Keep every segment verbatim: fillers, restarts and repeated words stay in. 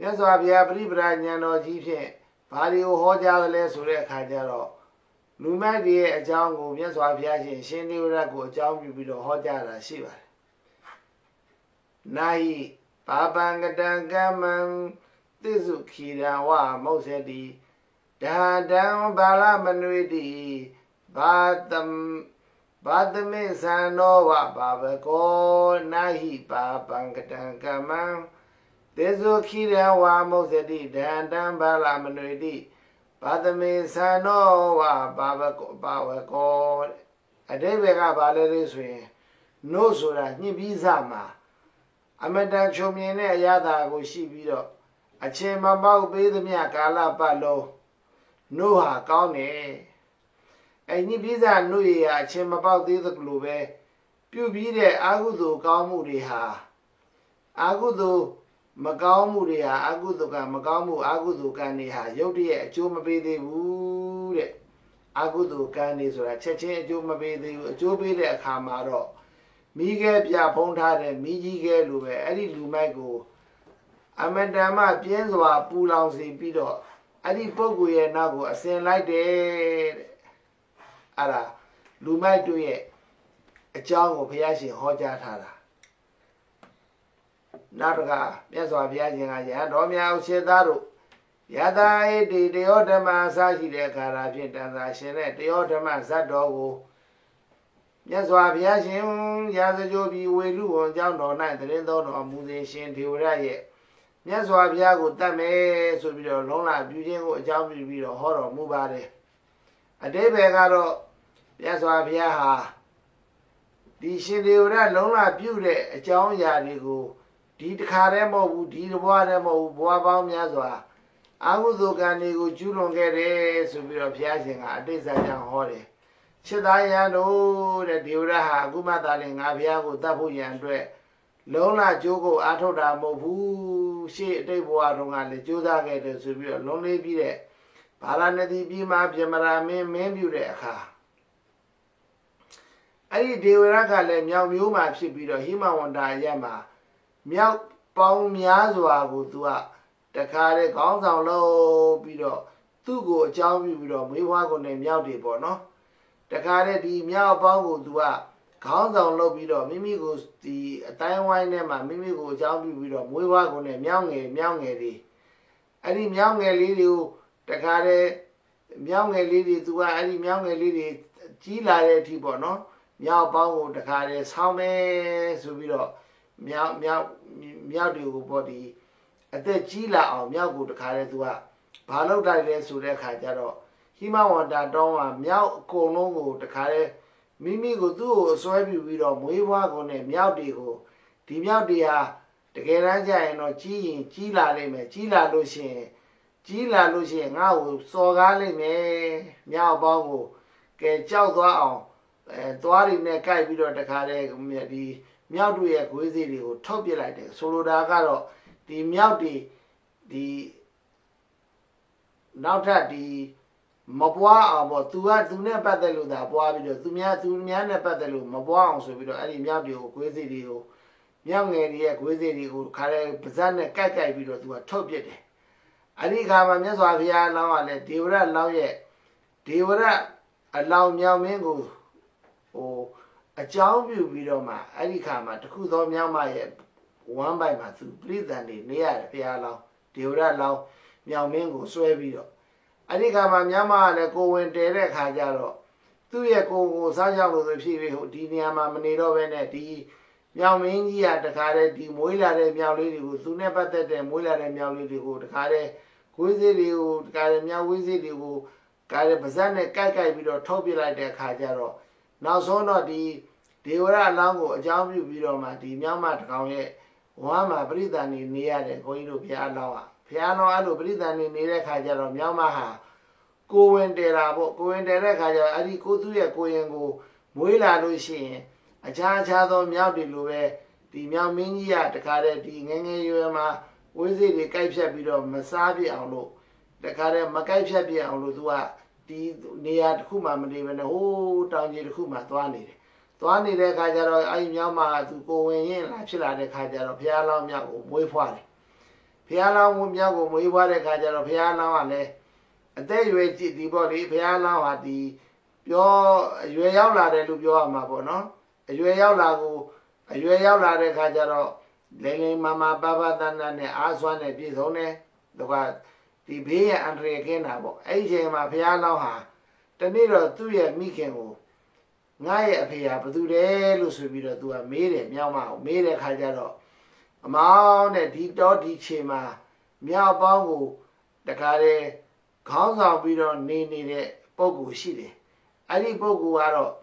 Yes, I have a brand yano gypsy. Value hoja less recadero. Numa dear a jungle, yes, I have yasin, shindy rago, jump with a hoja shiver. Nahi, Babangadangaman, Tizukida, wa, mosedi. Da down balamanwidi, but them. But the men say no, Baba go, Nahi, Babangadangaman. Tizukida, wa, mosedi, da down balamanwidi. But the men say no, Baba go. A day we got Valerie No, Sura, Nibizama. I met that Chomina Yada go Shibido. I chain my mouth be the Miakala Palo. No, I can't, eh? And you be that new year, I chain about the other glue, eh? You be there, I go to Gamuriha. I go to Magamuriha, I go to Magamu, I go to Ganiha. You dear, Joma be the wood. I go to Ganis or a cheche, Joma be the Joby the Camaro. Miguel Pia Ponta and Miguel Lube, Eddie Lumago. Amandama Pienzoa Pulang Zipido, Eddie Poguye Nago, a saint like that. Ara, Lumai do ye, a jungle Piashi Hojatara. Naruga, Pienzoa Piashi, and Romeo Sedaro. Yada, eh, the other man Sashi de Carabin and the Shenet, the other man Sadogo. Yes, I have him, Yazajobi, we do on down all night, the little or musician to Raye. Yes, I have Yago Dame, so be the long life, beauty or jumping with a horror move at it. A day begado, yes, I have Yaha. The shindy ran long life beauty, a John Yadigo. Did Caremo, did Wadamo, Boabam Yazwa. I would look and go, you don't get it, so be of Yazing, I did that young holiday. Should I know that you have good motherling, Aviago, Tapu Yandre? Lona Jogo, Atoda, Mobu, she, they were on the Judah Gator, so be a lonely be there. Paranati be my Jamara, maybe you there. I did Raga let Miao Yuma, she be the Hima on Diama. Miao Pong Miazua would do up. The carriage comes down low, be the two go, Jammy with a Miwago named Miao de Bono. The carriage, the meow bongo do up. Count down low below, Mimigos, the time wine name, and Mimigo jumping below, we walk on a meow, meow, eddy. Any meow, lady, the carriage, meow, lady, do I, any meow, lady, Gila, Tibono, meow bongo, the carriage, how may subito, meow, meow, meow, do body. At the Gila or meow good carriage do up. Palo died to their cajaro. He might want that don't meow go the carriage. Mimi go do so every widow, we walk on a meow digo. The meow dia, the Geraja and Ochi, Gila lime, Gila Lucien, Gila Lucien, I will so galley me, meow bongo, get chow go on, and dwarring the guy below the carriage, the meow do a quizzy, topi like the solo da garo, the meow di, the now that the Mabwa or Tua Tuna Padalu, the Boabido, Tumia Tuniana Padalu, Mabwa, so we don't any Miadio, Quizio, young area Quizio, Kare, Pazana, Kaka, Bido to a topic. I think I'm a Mesavia now and they would allow yet. They would allow Miao Mingo or a Chow Vidoma, Adikama, to cool on Miao one by my two, please, and they allow. They would allow Miao Mingo, so every day. I think I'm a Yama go and direct Hajaro. Two year go, Saja was a she who Diniama Manero and a D. Yam India, the carriage, the Muilla de Miauli, who soon never that the Muilla de Miauli, who the carriage, who is it, who carried Miauli, who carried Bazan, Kaka, with a topi like the Hajaro. Now so not the Deora Lango, Jambu Vidoma, the Yama Kawe, Wama Britan in the air, going to Pialawa. Piano Alu Britan in the Kajar of Yamaha. Go and Derabo, go and Derekaja, Adi go to your Koyango, Muila Lucien, a Chachado Miao de Lube, the Miao Minia, the Kare, the Nene Yama, with the Kaipshabido, Masabi Anlo, the Kare Makaipshabi Anludua, the Niat Humam, even a whole Tanjid Huma Twani. Twani de Kajaro, I Yama to go in, Achilla de Kajaro, Piala Miao, Muifari. Amount and deep dog chima, meow bongo, the carre, comes out with on need bogu shitty. I did bogu arrow.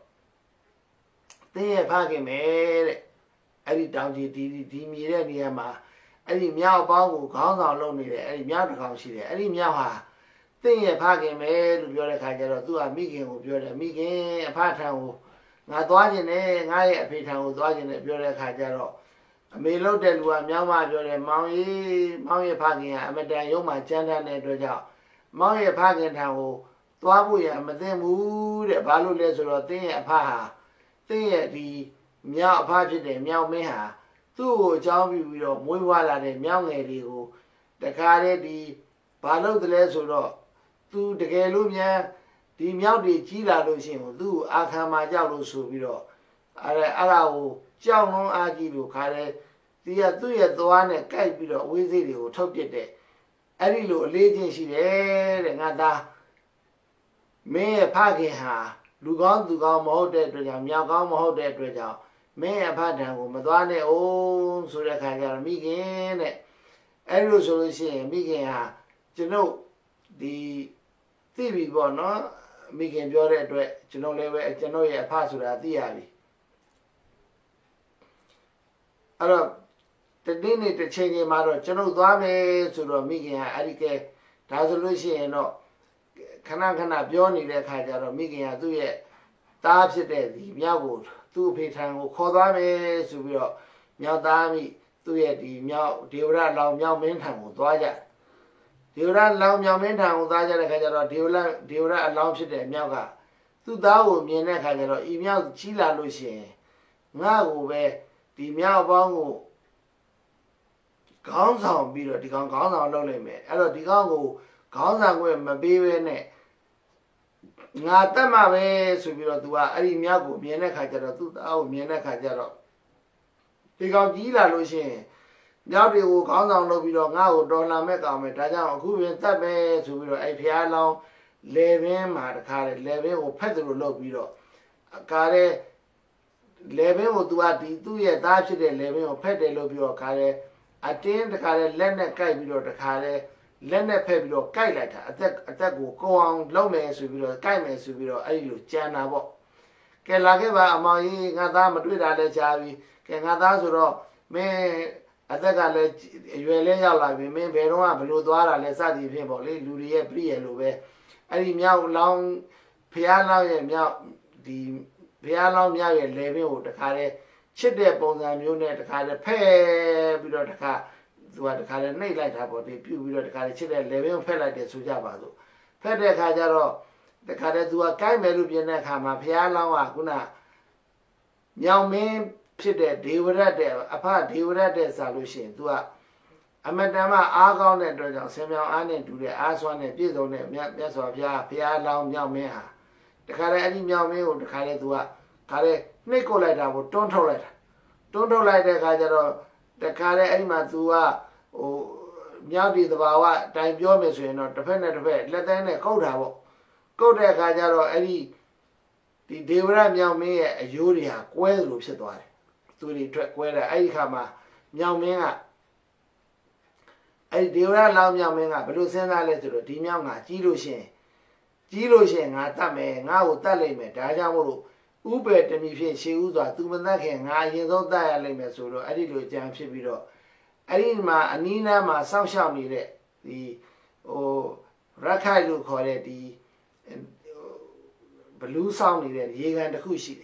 They have hugging me. I did down the dimmed near ma. I did meow bongo, comes out lonely. I did meow to come shitty. I did meow ha. They have hugging me to your cajero, do a meeting with your meeting, a part time. Not watching a guy a pit and was watching a bureau cajero. May load the Luamma, your Maui, Maui Paggy, Amada Yoma, Chanda, and Doja. Maui Paggy and Tango, Tuabuya, Madame Wood, a Balu Lesor, Thing at Paha. Thing at the Meow Paget, Meow Meha. Two Jambi with a Muiwala, the Meow Nedigo, the Care, the Balu Lesor, two the Galumia, the Meow de Chila Lucino, two Akamajalu Subiro, Arao. John Agibu Kare, the Atuya Duane Kaipiro, with it, or top it. Arilu, legend she there, and Ada May a packing her. Lugon to go more dead with a meow gum or dead with her. May a pattern, Madone, oh, so that I got a meeting. Arilu solution, meeting her. Geno, the T V bono, meeting your address, Genova, Genoa, Pasura, the Abbey. Arab, the dinner to change him out of Genodame, Sudomigin, Arike, Tazalucian, Canacana, Bioni, the Kajaro, Migin, do it. Tabs it, the Miago, two Pitan, Kodame, Subio, Miadami, do it, the Miao, Duran, Lao Miao Mentan, Doja. Duran, Lao Miao Mentan, Doja, the Kajaro, Duran, Duran, Launchit, and Miaga. Two Dao, Miena Kajaro, Emil Chila Lucien. Nago, the meow bongo comes on, be the gong gong on lonely man. Hello, the gongo comes on with my baby in it. Natama way, so be the two, Ari Miago, Miena Cajaro, two, oh, Miena Cajaro. The gongila Lucien. Now they will come on, no, be the now, Donna Meta, Metaja, who went up, so be the A P I long, Levin, my carrot, Levin, or Pedro, no, be the carrot. Levin will do at the two years after the Levin or Pedelobio Care, attend the Care, Lena Cabilo the Care, Lena Pebilo Kailata, attack, attack will go on, Lome Subiro, Kaime Subiro, Ayu, Chanabo. Can Lageva, Amai, Gada Madrid, Alejavi, Can Gadazuro, may attack a let you a lay out like me, may Verona, Beludoara, Lesadi, Peboli, Luria, Prielube, and in meow long, Piano and meow the Piano Miawe Levio, the Care, Chide Bonza Munet, the Care, Pay, below the car, what the Care Nay Light about the Pew below the Care, Chide Levio Pella de Sujabado. Pede Cajaro, the Care do a Caimelubian Kama, Piano Aguna. Young men, Chide, they were at their apart, they were at their solution. Do a Amadama Argon and Dragon Samuel Anne to the Aswan and Bison and Mias of Ya, Piano Miameha. The Care any meow me or the Care do a Care Nicoletta would don't hold it. Don't hold like the Cajaro, the Care Animatua or Meowdi the Bawa, time your mission or dependent of it, let them a coat out. Go there, Cajaro, any the Devra meow me a Julia, quail looks at one. To the track where I come, meow me up. I Devra love meow me up, but you send a letter to the Mianga, Gilucian. Gilucian, Atame, now Talame, Dajamuru, Uber, the Mifian, she was a two manakin, I don't die, Lemesuro, I did with Jam Shibiro. I did my Anina, my sunshine, the oh, Rakai look called the blue sound, the Yigan the Kushi.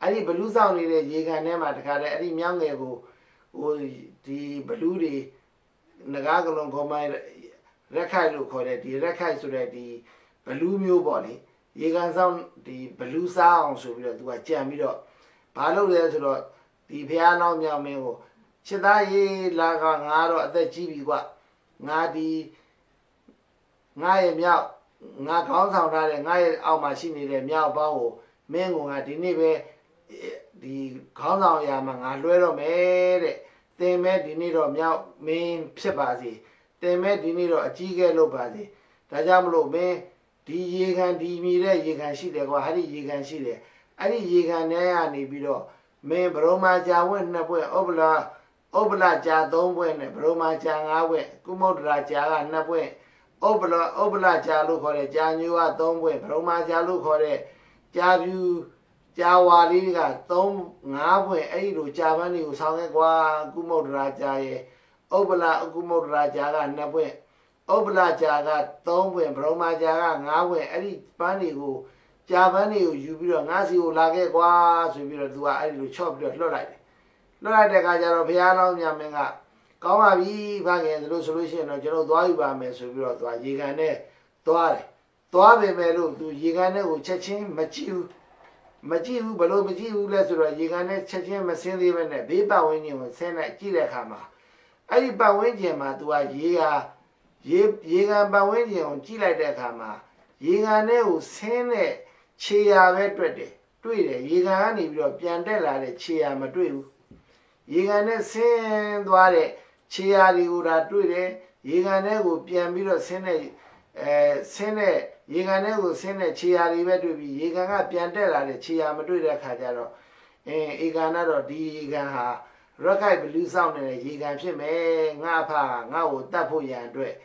I did blue sound, the Yigan Nemat, I did young ago, the Baludi Nagagalon go my Rakai look called the Rakai Suradi. Balumio body, you can sound the blue sound, so we do a jamiro. Palo Lesro, the piano, Miamego, Chedai, Lagangaro, the Gibiwa, nga di nga ye miao nga khao sao tha de nga ye ao ma shi ni de miao bao ko main ko nga di ni be di khao sao ya ma nga lwe lo me de tin me di ni do miao main phit ba si tin me di ni do a chi kae lop ba si da ja mo lo main di ye kan di mi de ye kan shi de kwa ha di ye kan shi de a di ye kan ne ya ni pi do main broma ja wet nat pwe obla Obla ja don't win, Broma Janga win, Kumodra Jaga Napwe, Obla Obla Jalu Hore, Janua don't win, Broma Jalu Hore, Jabu Jawaliga, don't Nawe, Aidu Javani, Sangagua, Kumodra Jaye, Obla Kumodra Jaga Napwe, Obla Jaga don't win, Broma Jaga Nawe, Adi Panigu, Javani, Jubilo Nazi Lagegua, Jubilo Dua, Aidu Chop the Lorite. No I de Gajaro Piano Yamenga. Come up ye bang and solution of Jero Dwaiba Mesubiro to a Yigane, Dware. Dwabe Melu to Yigane who chechin, Machu Machu, below Machu, Lesura Yigane, chechin, Massini, and a Biba winning and send a Chilehama. I did Bawinjama to a Yiga Yigan Bawinjam on Chile de Hama. Yigane who send a Chia vetrede. Tweet Yigani, your Piandella, the Chia Madru. Yigane sin dware, chia liura tuide, Yigane would piambiro sene, sene, Yigane would sene chia libe to be Yigana piandela, the chia maduida cajaro, and Iganado di Igaha, Rokai blue sound and Yigan shime, Napa, Nao, Tapu yandre,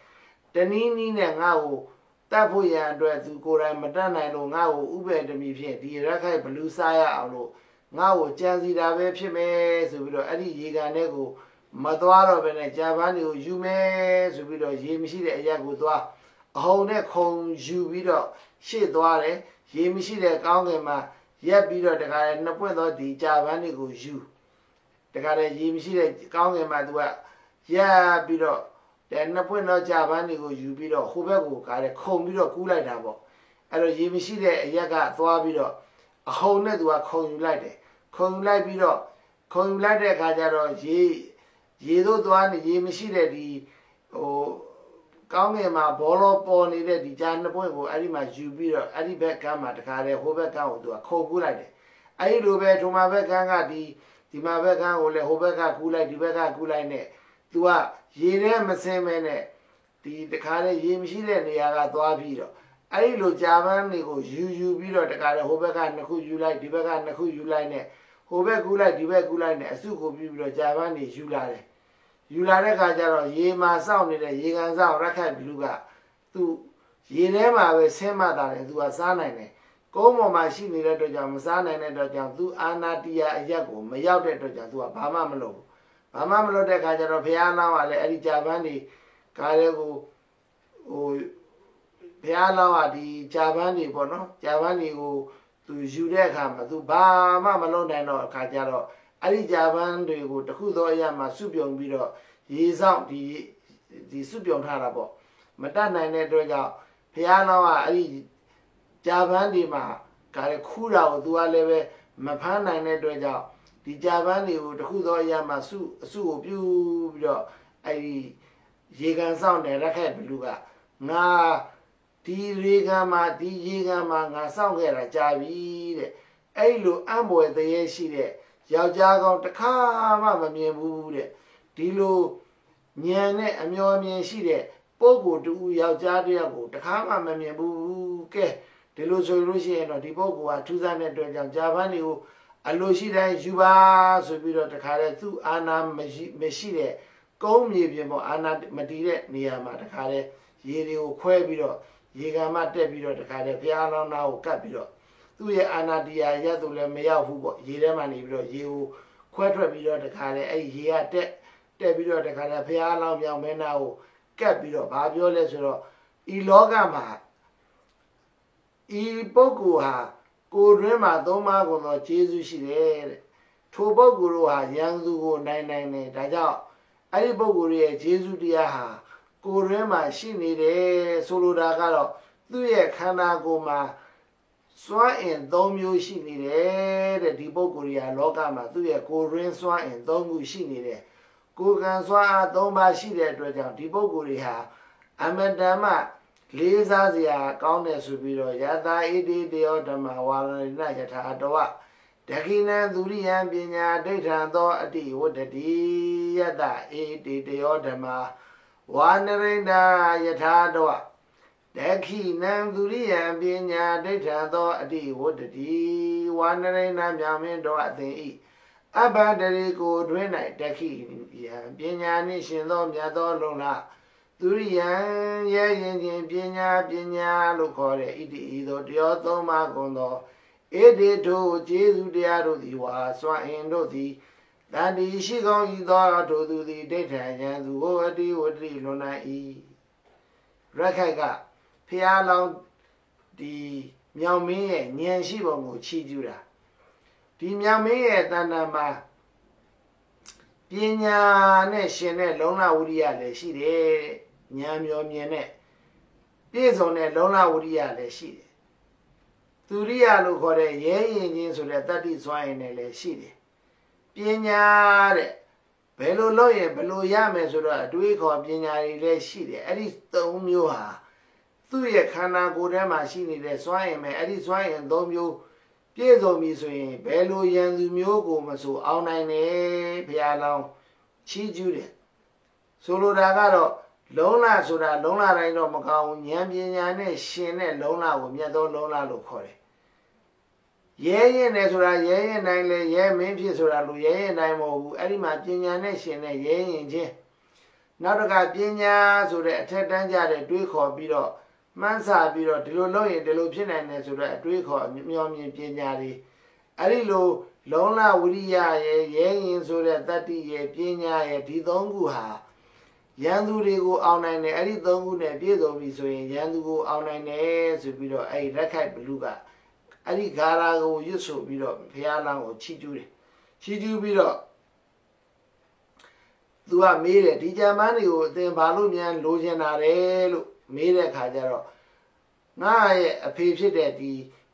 Danini Nao, Tapu yandre, Zukura, Madana, Nao, Ube de Mifian, the Rakai blue saya alo. Now, Janzi Daveshi may, Subido Adi Yiganego, Maduaro Benajavani, you may, Subido Yemishi de Yagudua, a whole neck home, Jubido, She Duare, Yemishi de Gangema, Yabido the Gara Napoleon, the Javani go Ju. The Gara Yemishi de Gangema Dua, Yabido, the Napoleon Javani go Jubido, Hubego, Gara Combido Gula Dabo, and Yemishi de Yaga Duabido, a whole net to a conulate. Conulate below, conulate Gajaro, ye, ye do one, ye machine, the oh, Gangema, Bolo, Pony, the Janapo, Adima, Jubilo, Adibek, Matacare, Hobegan, to a cogulate. I do bear to my beganga, the Dimabegan, or the Hobega, Gula, the Bega, Gulaine, to a ye name, same man, the Kare, ye machine, the Yaga, Duabilo. I lo Javan, you you be the guy Hobega and who you like, Dibega and who you like, Hobegula, Dibegula, and Suko Bible Javan is you like. You like Gajaro, ye ma sounded a Yigan's out, Raka Bluga. To ye never was same mother and do a son and a Como machine to Jamsan and a Jam to Anna Dia Yago, Mayaut to Jatua, Pamamlo. Pamamlo de Gajaro Piano, Ali Javani, Carego. Piano di Javani Bono, Javani who to Judecama, to Ba Mamalone or Cajaro, Ali Javan, the Kudoya, Masubion Bido, he is out the Subion Harabo, Madana Nedroga, Piano Ali Javani Ma, Caracura, Dualeve, Mapana Nedroga, the Javani who the Kudoya Masu, Subido, I Jigan sound and Racket Luga. Nah. Di Rigama, Di Yigama, Nasanga, Javi, Ailu, Ambo, the Yeshide, Yajago, the Kama, Miamude, Dilu, Niane, Amio Miashide, Bogo, do Yajadiago, the Kama, Miamuke, the Luso Lucian or Dibogo, a two hundred Javani, a Lucida, Juba, Subito, the Caratu, Anna Meshide, Gomibimo, Anna Madire, near Matacare, Yerio Quebiro. Yigama debito the Kade Piano now capito. Do ye anadia yatula mea who Yeremani, you quadrupito the Kade, a year debito the Kade Piano, young men now capito, Babio Lesero, Ilogama Iboguha, good rema, domago, no Jesus she did. Toboguruha, young Lugo nine nine eight, Dajao, Aliboguri, Jesus diaha. Gorema, she needed solo dagalo, do ye canagoma, swan and domu she needed, the Diboguria logama, do ye go rin swan and domu she needed. ကိုယ်ကံစွမ်းအားသုံးပါးရှိတဲ့အတွက်ကြောင့်ဒီပုဂ္ဂိုလ်တွေဟာအမတန်မှလေးစားစရာကောင်းတယ်ဆိုပြီးတော့ယထာဣတိတယောဓမ္မဝါရဏယထာတဝဒခိနံသူရိယံပညာဒိဋ္ဌံသောအတိဝတ္တိယထာဣတိတယောဓမ္မဝါနရိန္ဒယထာတဝဒခိနံသူရိယံပညာဒိဋ္ဌံသောအတိဝတ္တိဝါနရိန္ဒမြာမင်းတော်အသင်ဤအဘဒရေကိုတွင်၌တခိယံပညာနှင့်ရှင်သောမြတ်သောလုံလသူရိယံရရင်ချင်းပညာပညာလို့ခေါ်တဲ့ဣတိဤသောတရားသုံးပါးကုန်သောဣတိတို့ကျေးဇူးတရားတို့သည်ဝါစွမ်းအင်တို့သည်တန်တီရှိကောင်းဤသောတို့သူသည်ဒိဋ္ဌံယံသူကိုအတိဝတ္တိလွန်နိုင်၏ရခိုက်ကဖျားလောင်းဒီမြောင်မင်းရဲ့ဉာဏ်ရှိပုံကိုချီးကျူးတာဒီမြောင်မင်းရဲ့တဏ္ဍာမှာပညာနဲ့ရှင်တဲ့လုံလဝိရိယလည်းရှိတယ်။ဉာဏ်မျောမြင်တဲ့ပြည့်စုံတဲ့လုံလဝိရိယလည်းရှိတယ်။သူရိယလို့ခေါ်တဲ့ရဲရင်ချင်းဆိုတဲ့တတ္တိစွမ်းရင်လည်းရှိတယ်။ပညာတဲ့ဘယ်လိုလုပ်ရင်ဘယ်လိုရမယ်ဆိုတော့အတွေးခေါ်ပညာတွေလည်းရှိတယ်။အဲ့ဒီသုံးမျိုးဟာသူ့ရဲ့ခန္ဓာကိုယ်ထဲမှာရှိနေတဲ့စွမ်းရင်ပဲအဲ့ဒီစွမ်းရင်သုံးမျိုးပြည့်စုံပြီဆိုရင်ဘယ်လိုရန်သူမျိုးကိုမဆိုအောင်နိုင်တယ်ဘုရားလောင်းချီးကျူးတယ်ဆိုလိုတာကတော့လုံးလာဆိုတာလုံးလာတိုင်းတော့မကောင်းဉာဏ်ပညာနဲ့ရှင်တဲ့လုံးလာကိုမြတ်သောလုံးလာလို့ခေါ်တယ်ရဲရင်တယ်ဆိုတာရဲရင်တိုင်းလေရဲမင်းဖြစ်ဆိုတာလူရဲရင်တိုင်းမဟုတ်ဘူးအဲ့ဒီမှာပညာနဲ့ရှင်တဲ့ရဲရင်ချင်းနောက်တစ်ခါပညာဆိုတဲ့အထက်တန်းကြတဲ့တွေးခေါ်ပြီးတော့မှန်းဆပြီးတော့ဒီလိုလုပ်ရင်ဒီလိုဖြစ်နိုင်တယ်ဆိုတော့အတွေးခေါ်မျောမြင်ပညာတွေအဲ့ဒီလိုလုံလဝိရိယရဲ့ရဲရင်ဆိုတဲ့တတ္တိရဲ့ပညာရဲ့ဒီသုံးခုဟာရန်သူတွေကိုအောင်နိုင်တယ်အဲ့ဒီသုံးခုနဲ့ပြည့်စုံပြီဆိုရင်ရန်သူကိုအောင်နိုင်တယ်ဆိုပြီးတော့အဲ့ဒီရက်ခိုက်ဘလူကအဲ့ဒီဂါရာကိုရွတ်ဆိုပြီးတော့ဘုရားလောင်းကိုချီးကျူးတယ်ချီးကျူးပြီးတော့သူကမေးတယ်ဒီကြမ်းမန်းတွေကိုအသင်ဘာလို့များလိုချင်တာလဲလို့မေးတဲ့ခါကျတော့ငါရဲ့အဖေဖြစ်တဲ့ဒီ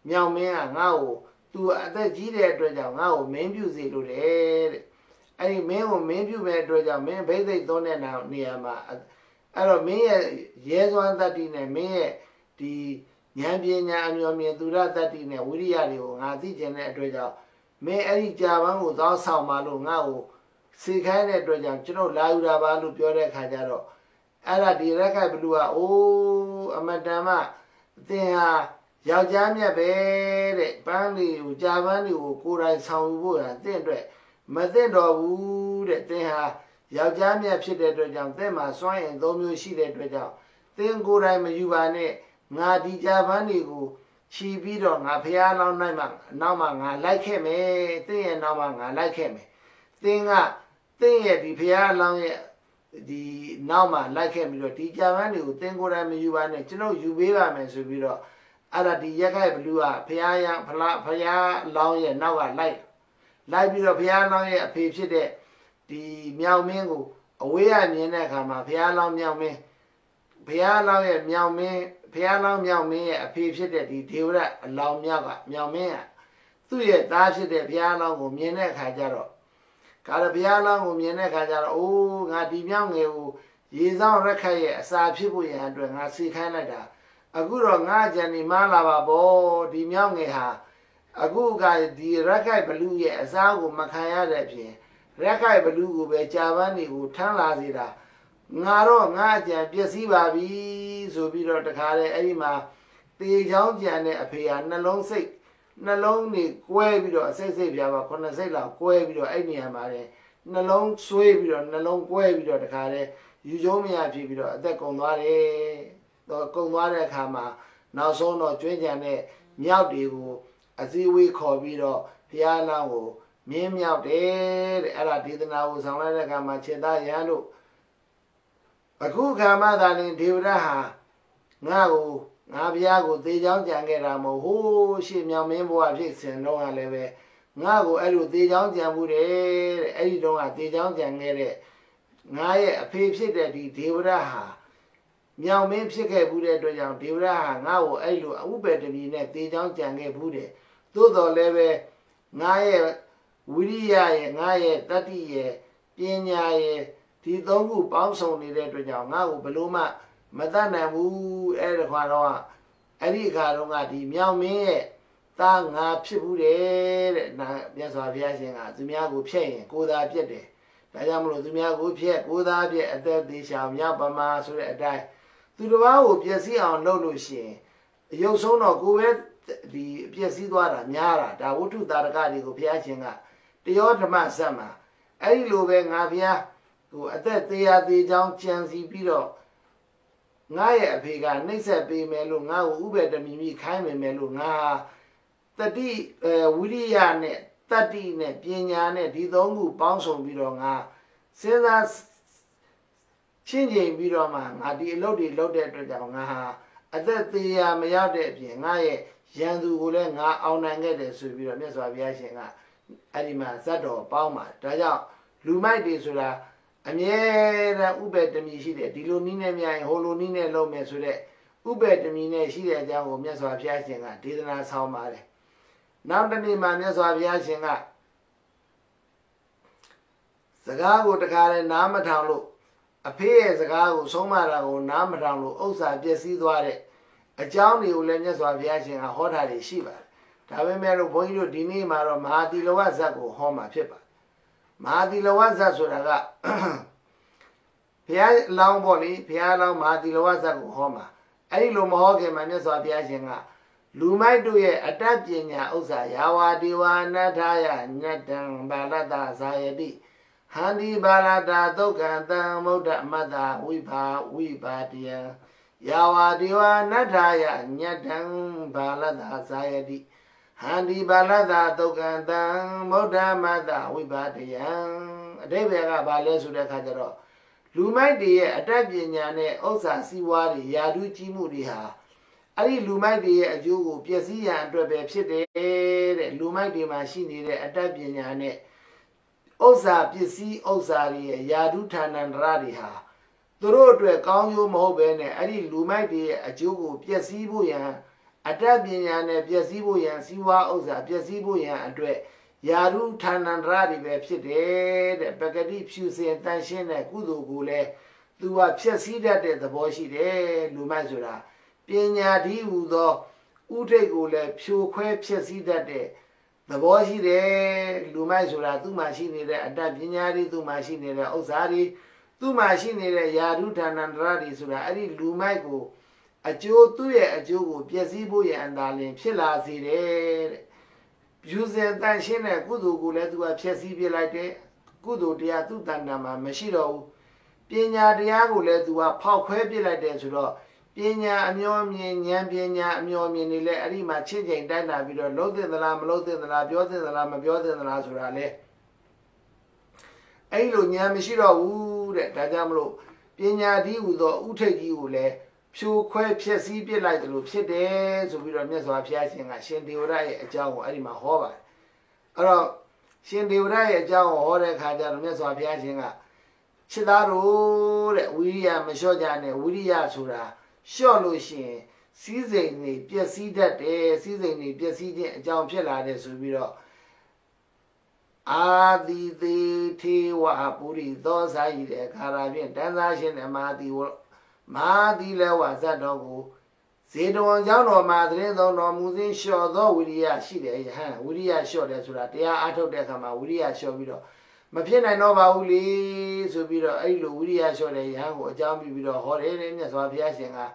မြောင်မင်းကငါ့ကိုသူအသက်ကြီးတဲ့အတွက်ကြောင့်ငါ့ကိုမင်းပြုစေလိုတယ်တဲ့အဲဒီမင်းကိုမင်းပြုမဲ့အတွက်ကြောင့်မင်းဘိသိက်သုံးတဲ့နေရာမှာအဲ့တော့မင်းရဲ့ရဲစွမ်းတတ္တိနဲ့မင်းရဲ့ဒီဉာဏ်ပညာအမျိုးမြင်သူရတတ္တိနဲ့ဝိရိယတွေကိုငါသိကျင်တဲ့အတွက်ကြောင့်မင်းအဲ့ဒီကြာပန်းကိုသောဆောင်ပါလို့ငါ့ကိုစေခိုင်းတဲ့အတွက်ကြောင့်ကျွန်တော်လာယူတာပါလို့ပြောတဲ့ခါကျတော့အဲ့ဒါဒီရခိုက်ဘလူကအိုးအမတန်မှအသင်ဟာယောက်ျားမြတ်ပဲတဲ့ပန်းတွေကိုကြာပန်းတွေကိုကိုယ်တိုင်ဆောင်ယူဖို့ဟာအသင်အတွက်မသင့်တော်ဘူးတဲ့သင်ဟာယောက်ျားမြတ်ဖြစ်တဲ့အတွက်ကြောင့်သင်မှာစွမ်းရင်သုံးမျိုးရှိတဲ့အတွက်ကြောင့်သင်ကိုယ်တိုင်မယူပါနဲ့ငါဒီကြာပန်းတွေကိုခြီးပြီးတော့ငါဖျားလောင်းနိုင်မှာနောက်မှငါလိုက်ခဲ့မယ်သင်ရဲ့နောက်မှငါလိုက်ခဲ့မယ်သင်ကသင်ရဲ့ဒီဖျားလောင်းရဲ့ဒီနောက်မှာလိုက်ခဲ့ပြီးတော့ဒီကြာပန်းတွေကိုသင်ကိုယ်တိုင်မယူပါနဲ့ကျွန်တော်ယူပေးပါမယ်ဆိုပြီးတော့အဲ့ဒါဒီရက်ခိုက်ဘလူးကဖျားရံဖလားဖျားလောင်းရဲ့နောက်ကလိုက်လိုက်ပြီးတော့ဖျားလောင်းရဲ့အဖေဖြစ်တဲ့ဒီမြောင်မင်းကိုအဝေးရမြင်တဲ့အခါမှာဖျားလောင်းမြောင်မင်းဖျားလောင်းရဲ့မြောင်မင်းဖျားလောင်းမြောင်မင်းရဲ့အဖေဖြစ်တဲ့ဒီဒေဝရအလောင်းမြောက်ကမြောင်မင်းကသူ့ရဲ့သားဖြစ်တဲ့ဖျားလောင်းကိုမြင်တဲ့အခါကျတော့ကာရဘုရားလောင်းကိုမြင်တဲ့ခါကျတော့အိုးငါဒီမြောင်ငယ်ကိုရေဆောင်ရက်ခတ်ရဲ့အစာဖြစ်ဖို့ရန်အတွက်ငါစေခိုင်းလိုက်တာအခုတော့ငါကြံနေမှလာပါဘောဒီမြောင်ငယ်ဟာအခုကဒီရက်ခတ်ဘလူးရဲ့အစာကိုမခံရတဲ့အပြင်ရက်ခတ်ဘလူးကိုပဲကြာပန်းတွေကိုထမ်းလာစေတာငါတော့ငါကြံပျက်စီးပါပြီဆိုပြီးတော့တခါလေအဲ့ဒီမှာတေချောင်းကြံတဲ့အဖေဟာနှလုံးစိတ်နှလုံးနေကွဲပြီးတော့အစိတ်စိတ်ပြားပါခုနှစ်စိတ်လောက်ကွဲပြီးတော့အဲ့နေရာမှာလည်းနှလုံးဆွေးပြီးတော့နှလုံးကွဲပြီးတော့တခါတည်းယူကျုံးမရဖြစ်ပြီးတော့အသက်ကုန်သွားတယ်တော့ကုန်သွားတဲ့အခါမှာနောက်ဆုံးတော့ကျွင်းကြံတဲ့မြောက်တွေကိုအစည်းအဝေးခေါ်ပြီးတော့ဘုရားလောင်းကိုမြင်းမြောက်တယ်တဲ့အဲ့ဒါဒေသနာကိုဆောင်လိုက်တဲ့အခါမှာခြေသားရန်တို့အခုခါမှသာလင်ဒေဝရဟာငါ့ကိုငါဘုရားကိုသေချောင်းကြံခဲ့တာမဟုတ်ဟိုးရှေ့မြောင်မင်းဘုရားဖြစ်စဉ်တော့ကလည်းပဲငါကိုအဲ့လိုသေချောင်းကြံမှုတယ်တဲ့အဲ့ဒီတော့ကသေချောင်းကြံခဲ့တဲ့ငါရဲ့အဖေဖြစ်တဲ့ဒီဒေဝရဟာမြောင်မင်းဖြစ်ခဲ့ဘူးတဲ့အတွက်ကြောင့်ဒေဝရဟာငါကိုအဲ့လိုဥပ္ပတမီနဲ့သေချောင်းကြံခဲ့ဘူးတဲ့သို့တော်လည်းပဲငါရဲ့ဝိရိယရဲ့ငါရဲ့တတ္တိရဲ့ပ The I love Navia, who at that day are the young Chancy Piro. Naya Pigan, next at Bay Melunga, Uber the Mimi Kime Melunga. Tati Williane, Tati Ne, Pianane, Didongu, Bonson Bidonga. Send us changing Bidoman, I did loaded loaded to Danga. At that day are Mayade, Pianae, Yandu Ulanga, Onangade, Subidomes of Yashanga. Animal, Sado, Palma, Daya, Lumai de Sura, Amiera, Ubed de Mishide, Diluninamia, and Holonine Lome Sure, Ubed de Mine, Shida, Jango, Meso Aviashinga, didn't ask how mad. Now the name of Meso Aviashinga Sagago the car and Namatalo appears Sagago, Somarago, Namatalo, Osa, Jessie Duare, a Johnny Ulenas Aviashinga, Hot Hari Shiva. Tave mero boyo dini maro mahadi lowaza go homa pepa. Mahadi lowaza suraga. Pia long boli, pia long mahadi lowaza go homa. Any lomohoge manes of yashinga. Lumai do ye adaptinya osa yawa diwa nataya nyatang balada zayadi. Handi balada doganda moda mada wipa wipa dia. Yawa diwa nataya nyatang balada zayadi. Handi balada doganda moda mada wibadiya. Debega balesu de kajaro. Lumai de adabinyane osa siwari yaduchi mudiha. Ari lumai de ajugu piasiya and rebepside. Lumai de machine de adabinyane osa piasi osari yadutan and radiha. The road to a kanyo mohobene. Ari lumai de ajugu piasibuya. Adabian and Piazibuyan, Siwa Oza, Piazibuyan, and Dre Yaru Tananradi, Pepside, Bagadi, Puse, and Tanshin, and Kudu Gule, Lua Piasida de the Boshi de Lumazura, Pena di Udo, Ute Gule, Puque Piasida de the Boshi de Lumazura, Dumashini, Adabinari, Dumashini, Ozari, Dumashini, Yaru Tananradi, Surari, Lumago. A Joe to ye a Joe, Piazibu and Darling Pilazi. Use and Tanshina, good who let to a Piazibi like a good old dear to Tandama, Machiro. Pena Diago let to a pau quebby like that to law. Pena, Amiomian, Yampena, Amiomian, Arima, changing Dana, with a loaded the lamb, loaded the labiot, the labiot, and the Lazurale. Ailo, Yamishiro, woo, that Dadamlo. Pena Diudo, Ute Diule. Pure quite Piazi be like the Lupse days of Miss Aviating, I send the Urai a Jao Arima Hova. Or send the Urai a Jao Hora Cadam Miss Aviatinga. Chidaro, William Majordan, William Sura, Shaw Lucien, season the Piazi that day, season the Piazi Jao Pella de Subiro. Adi the Tewa Puri, those I eat a Carabin, Danzashin and Madi work. Ma di le waza dogo. Zedon Jano Madre don't know Musin Shaw, though Willia she de hand, Willia Shaw de Suratia, Ato de Kama, Willia Shaw Bido. Mapina Nova Uli, Subido, Ilo, Willia Shaw de Yango, Jambi Bido, Hot Enemies of Yashinga,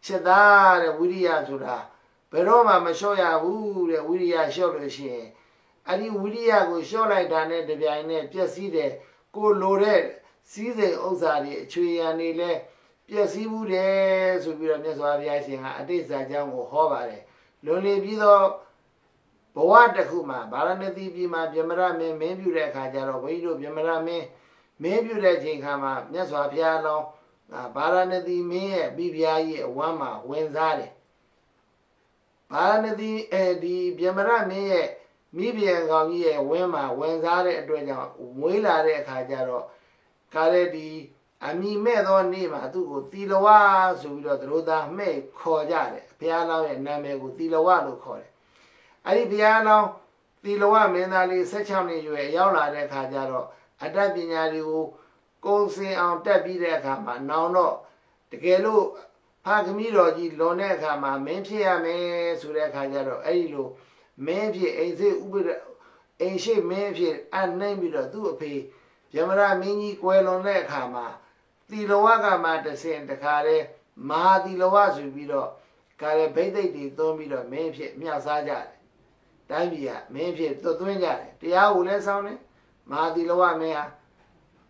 Chedar, Willia Sura, Peroma, Mashoya, Wood, Willia Shaw de Shea. Adi Willia go show like Danet de Vianet, just see the good loaded, see the Ozari, Chuyanile. Yes, he would have to be a mess of aviation at this young or hobby. Lonely Bido Boata Kuma, Baranati Bima, Biamarame, maybe you like Hajaro, Wido, Biamarame, maybe you like Jinkama, Nesso Aviano, Baranati Mea, Bibia, Wama, Wenzari. Baranati di Biamarame, Mibia Gangi, Wema, Wenzari, Willa de Hajaro, Caredi. A me made on name, I do good Tiloa, so we don't know that may call Yare, piano and Name with Tiloa to call it. I piano, Tiloa, men, I such a young lad at Hajaro, Mahadilawa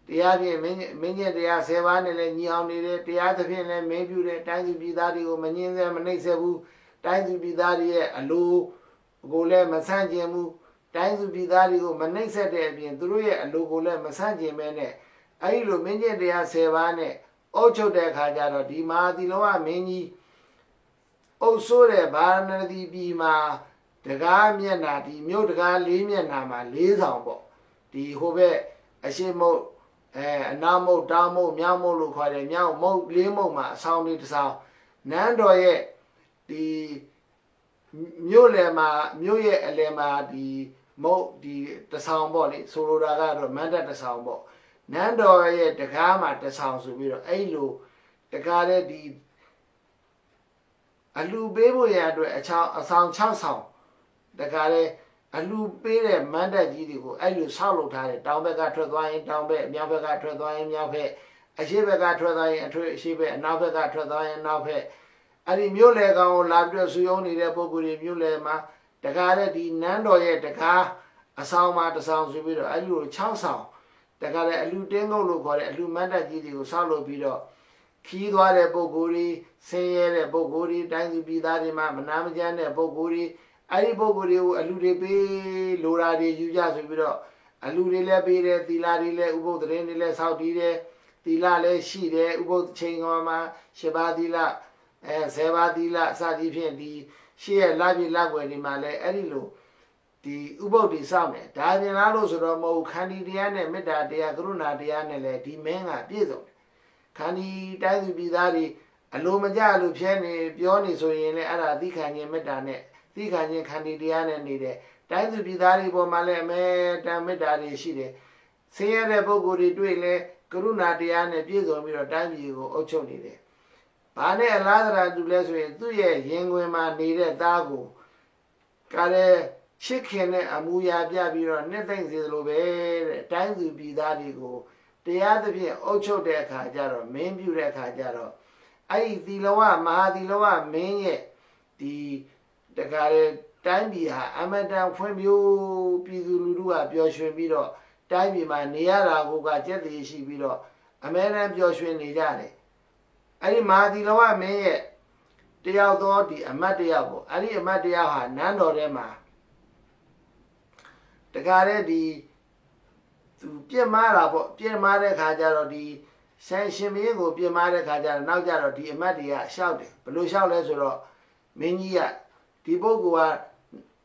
Tiabi, many, many, they are seven and young, the other men, maybe the time to be daddy, or many of them, and they say, time to be daddy, a low, golem, a sanjemu, time to be daddy, or many said they have been through a low golem, a sanjemene. I look many, they are seven, ocho de Cajaro, di Mahadilawa, many. Also, the barn, the bima, the gamiana, the mutga, limianama, lizambo. The Hobe, a shimo, a namo, damo, miamo, quare, miao, mo, limo, ma, sounded sound. Nandoye, the mulema, mule, elema, the mo, the sound body, solo ragado, manda the sound ball. Nandoye, the gamma, the sounds of it, ailu, the gare, the alu bebo yadu, a sound chanson, the gare. A little bit of Manda Gidigo, I do solo tie, down back at Tradwine, down back, Miabe got Tradwine, Miabe, a shiver got Tradwine, and Trade Shiver, and Nava got Tradwine, Nava. And in Mule Gao, Labra Suyoni, the Boguri Mulema, the Gala di Nandoye, the car, a sound mat, the sounds of Bido, a little chow sound. The Gala, a little dango look or a little Manda Gidigo, solo Bido. Kidware Boguri, Sayer, Boguri, Dangi Bidadima, Manamajan, Boguri. I boguri alude be lora de yuja subiro alude le bere tilari le ubo dreni le saudi le tilale shi le ubo chengoma shebadi la sebadi la sadi phendi she la bi la gwe ni ma le ari lo di ubo di saw ne da bin la lo so do mo khandi tia ne metta tia karuna tia ne le di men ga pye so khandi tai su pi da ri alo ma ja lo phye ni pyo ni so yin le ara thi khan yin metta ne Tikanya Canadian needed. Time to be daddy for Malame, Damedari, she did. Say a boguri duele, Karuna Diana, Pizo, Miro, Damigo, Ocho needed. Pane a ladra to bless with two years, young women needed dago. Care chicken, a muya, biabiro, nothing is lobe. Time to be daddy go. They are the beer, Ocho de Cajaro, main bure Cajaro. I the loa, Mahadiloa, main the The carrier, Timbiha, Amadan Femio, Pizulua, Joshua Bido, Timbiman, Niara, who got jetty, she bido, Amadan Joshua Nidane. Ali Madiloa may the outdoor the Amadiabo, Ali Amadiaha, Nando Rema. The carrier, the Piemara, Piemara Cajaro, the San Shimigo, Piemara Cajaro, Najaro, the Amadia, shouted, Belusha Lesoro, Minia. The Bogua,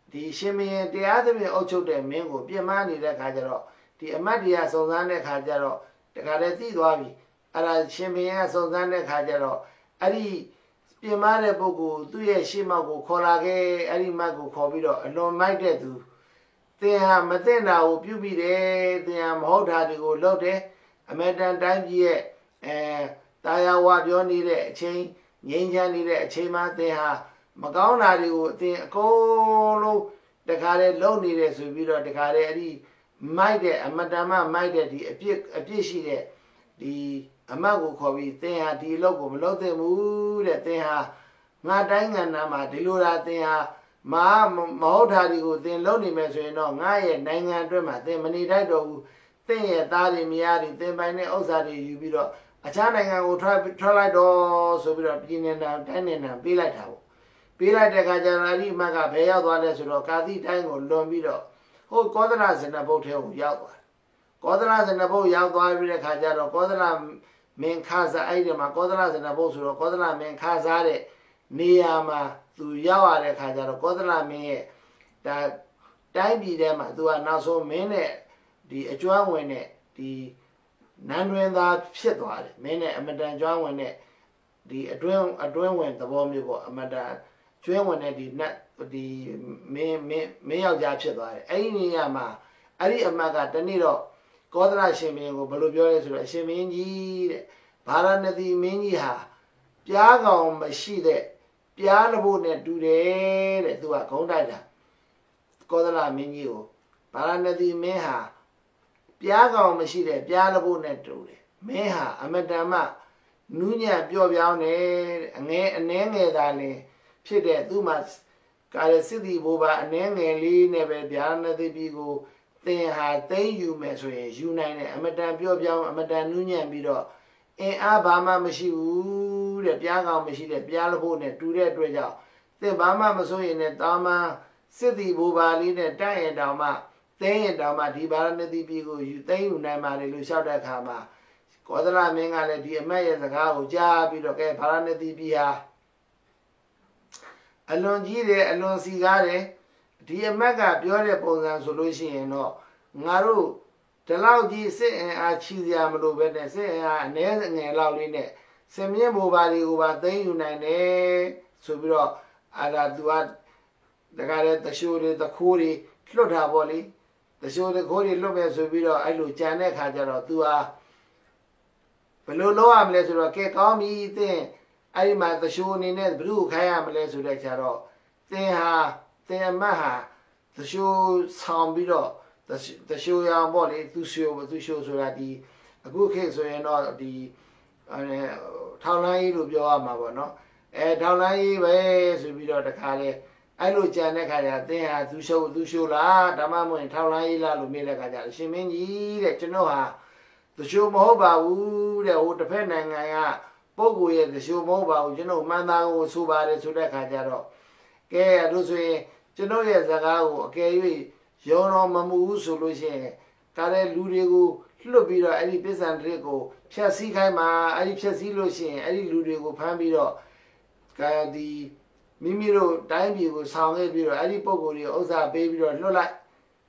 the Shimmy, the other Ocho de Mingo, Piamani de Cajaro, the Amadia Solane Cajaro, the Carati Duavi, Ara Shimmy Solane Cajaro, Ari Piamare Bogu, Duya Shimago, Colage, Ari Mago Cobido, and no mighty do. They are Matena, Pubi de, they are Hodadigo Lode, a Madan Dangie, and Diawa Dioni de Chain, Yanjani de Chema, they are. Magonari, the Colo, the Carre, lonely, the Subiro, the Carre, my dear, and Madame, my dear, the the Amago Cobi, they are the logo, Lotte Mood, that they are Madanganama, the Lura, they are Ma Mahotari, then lonely measure, no, I and Nanga drama, then many dido, they are Dari Miari, then by Ozari, you bidder. A Chananga will try try door, so bidder, beginning and be like how. Pila de Gajarari, Magabea, Wallace, Rocati, Tango, Lombido. Oh, Codras and about Yagua. Codras and about Yagua, Villa Cajaro, Codra, Mencaza, Idema, Codras and about Codra, Mencazare, Niama, Tu Yawa de Cajaro, Codra, me that Dibi them do are not so many, the Ajuan, the Nanwenda Shedwad, many a Madan Juan, the Adwin Adwin, the Bombibo, Madan. When I did not the male judge about it. Any Yama, I did a maga, the needle, Godra Shimego, Balubio is Rashiminji, Paranadi Minjiha, Piagom, Bashide, Pianabun, do they do a condada? Godra Minio, Paranadi Meha, Piagom, Bashide, Pianabun, do they? Meha, Amadama, Nunia, Biobiane, and Nene Dani, Pide, Dumas, Caracidi, Boba, Nene, Line, Biana, the Bigo. They had they you measures united a Madame Biobia, Madame Nunyan Bido, and Abama Mashi, the Piaga Mashi, the Pialabon, and two red regal. The Bama Masoy in the Dama, City Bobali, the Dian Dama, they and Dama, the Barana di Bigo, you think Nama, the Lusada Kama. Codala Menga, the Amaya, the Gao, Jabido, Parana di Bia. Alon Gide, Alon Cigare. Dear Maga, beautiful and solution, no. Naru, the loud say, and I cheese the amado when I say, and a loud in it. Send me a body over there, unite, subro, ala duat, the garret, the shoulder, the curry, clota volley, the shoulder, curry, lobe, subro, alu janet, hadar, dua. Below low, I'm less of a cake, all me eating. I might the shoe in it, blue, I am less of a charo. They are. Then Maha, the show sound below, the show young body, two show, two shows already, a good case or not the Townai to be our Mabano, and Townai ways to be the Kale. I look at Nakaya, they had two show, two show la, the Mamma and Townai la Lumila Kaya, she mean ye let you know her. The show Moba would the old dependent I are, Bogu, the show Moba, you know, Manda was so bad to the Kajaro. Kaya doswe chano ye zagao kayui yono mamu solution kare lurego hlobiro ari pesan rego phasi khai ma ari phasi lo shin ari lurego phan biro ka di mimiro dai bi ko saung biro ari pokko ri ussa pe biro hlot lai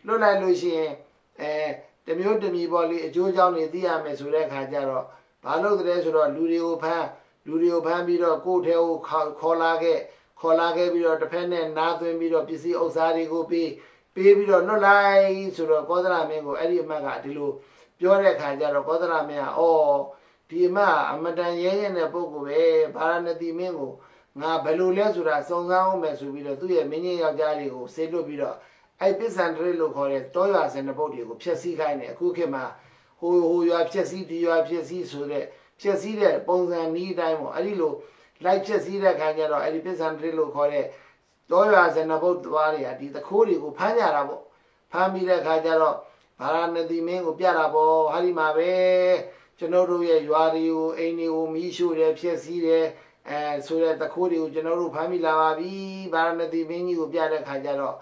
hlot lai lo shin eh tmyo tmi paw li ajo chang ni ti ya mae so de kha ja ro ba lou de so ro lurego phan lurego phan biro ko the o kho la ke Collage below the pen and nothing below P C Osari go be baby or no lie, so the Codramango, Eddie Magadilu, Pure Kajaro Codramia, or Pima, Amadan Yen and a book away, Parana di Mingo. Now Balu Lesura, Song Homes will be the two mini of Galigo, Sedo Bido. I piss and rello for it, toys and a body, Chessy Kine, Cookema, who you have Chessy to you have Chessy, so that Chessy there, Bones and Knee Dimo, Arilo. Like just either Kajaro, Elipis and Rillo Corre, Doyas and about Varia, did the Kuri, Upanarabo, Pamida Kajaro, Parana di Mengo Piarabo, Harimave, Genoru, Yuariu, Eniu, Mishu, Piacide, and so that the Kuri, Genoru, Pamila, Vavi, Barana di Menu, Piara Kajaro.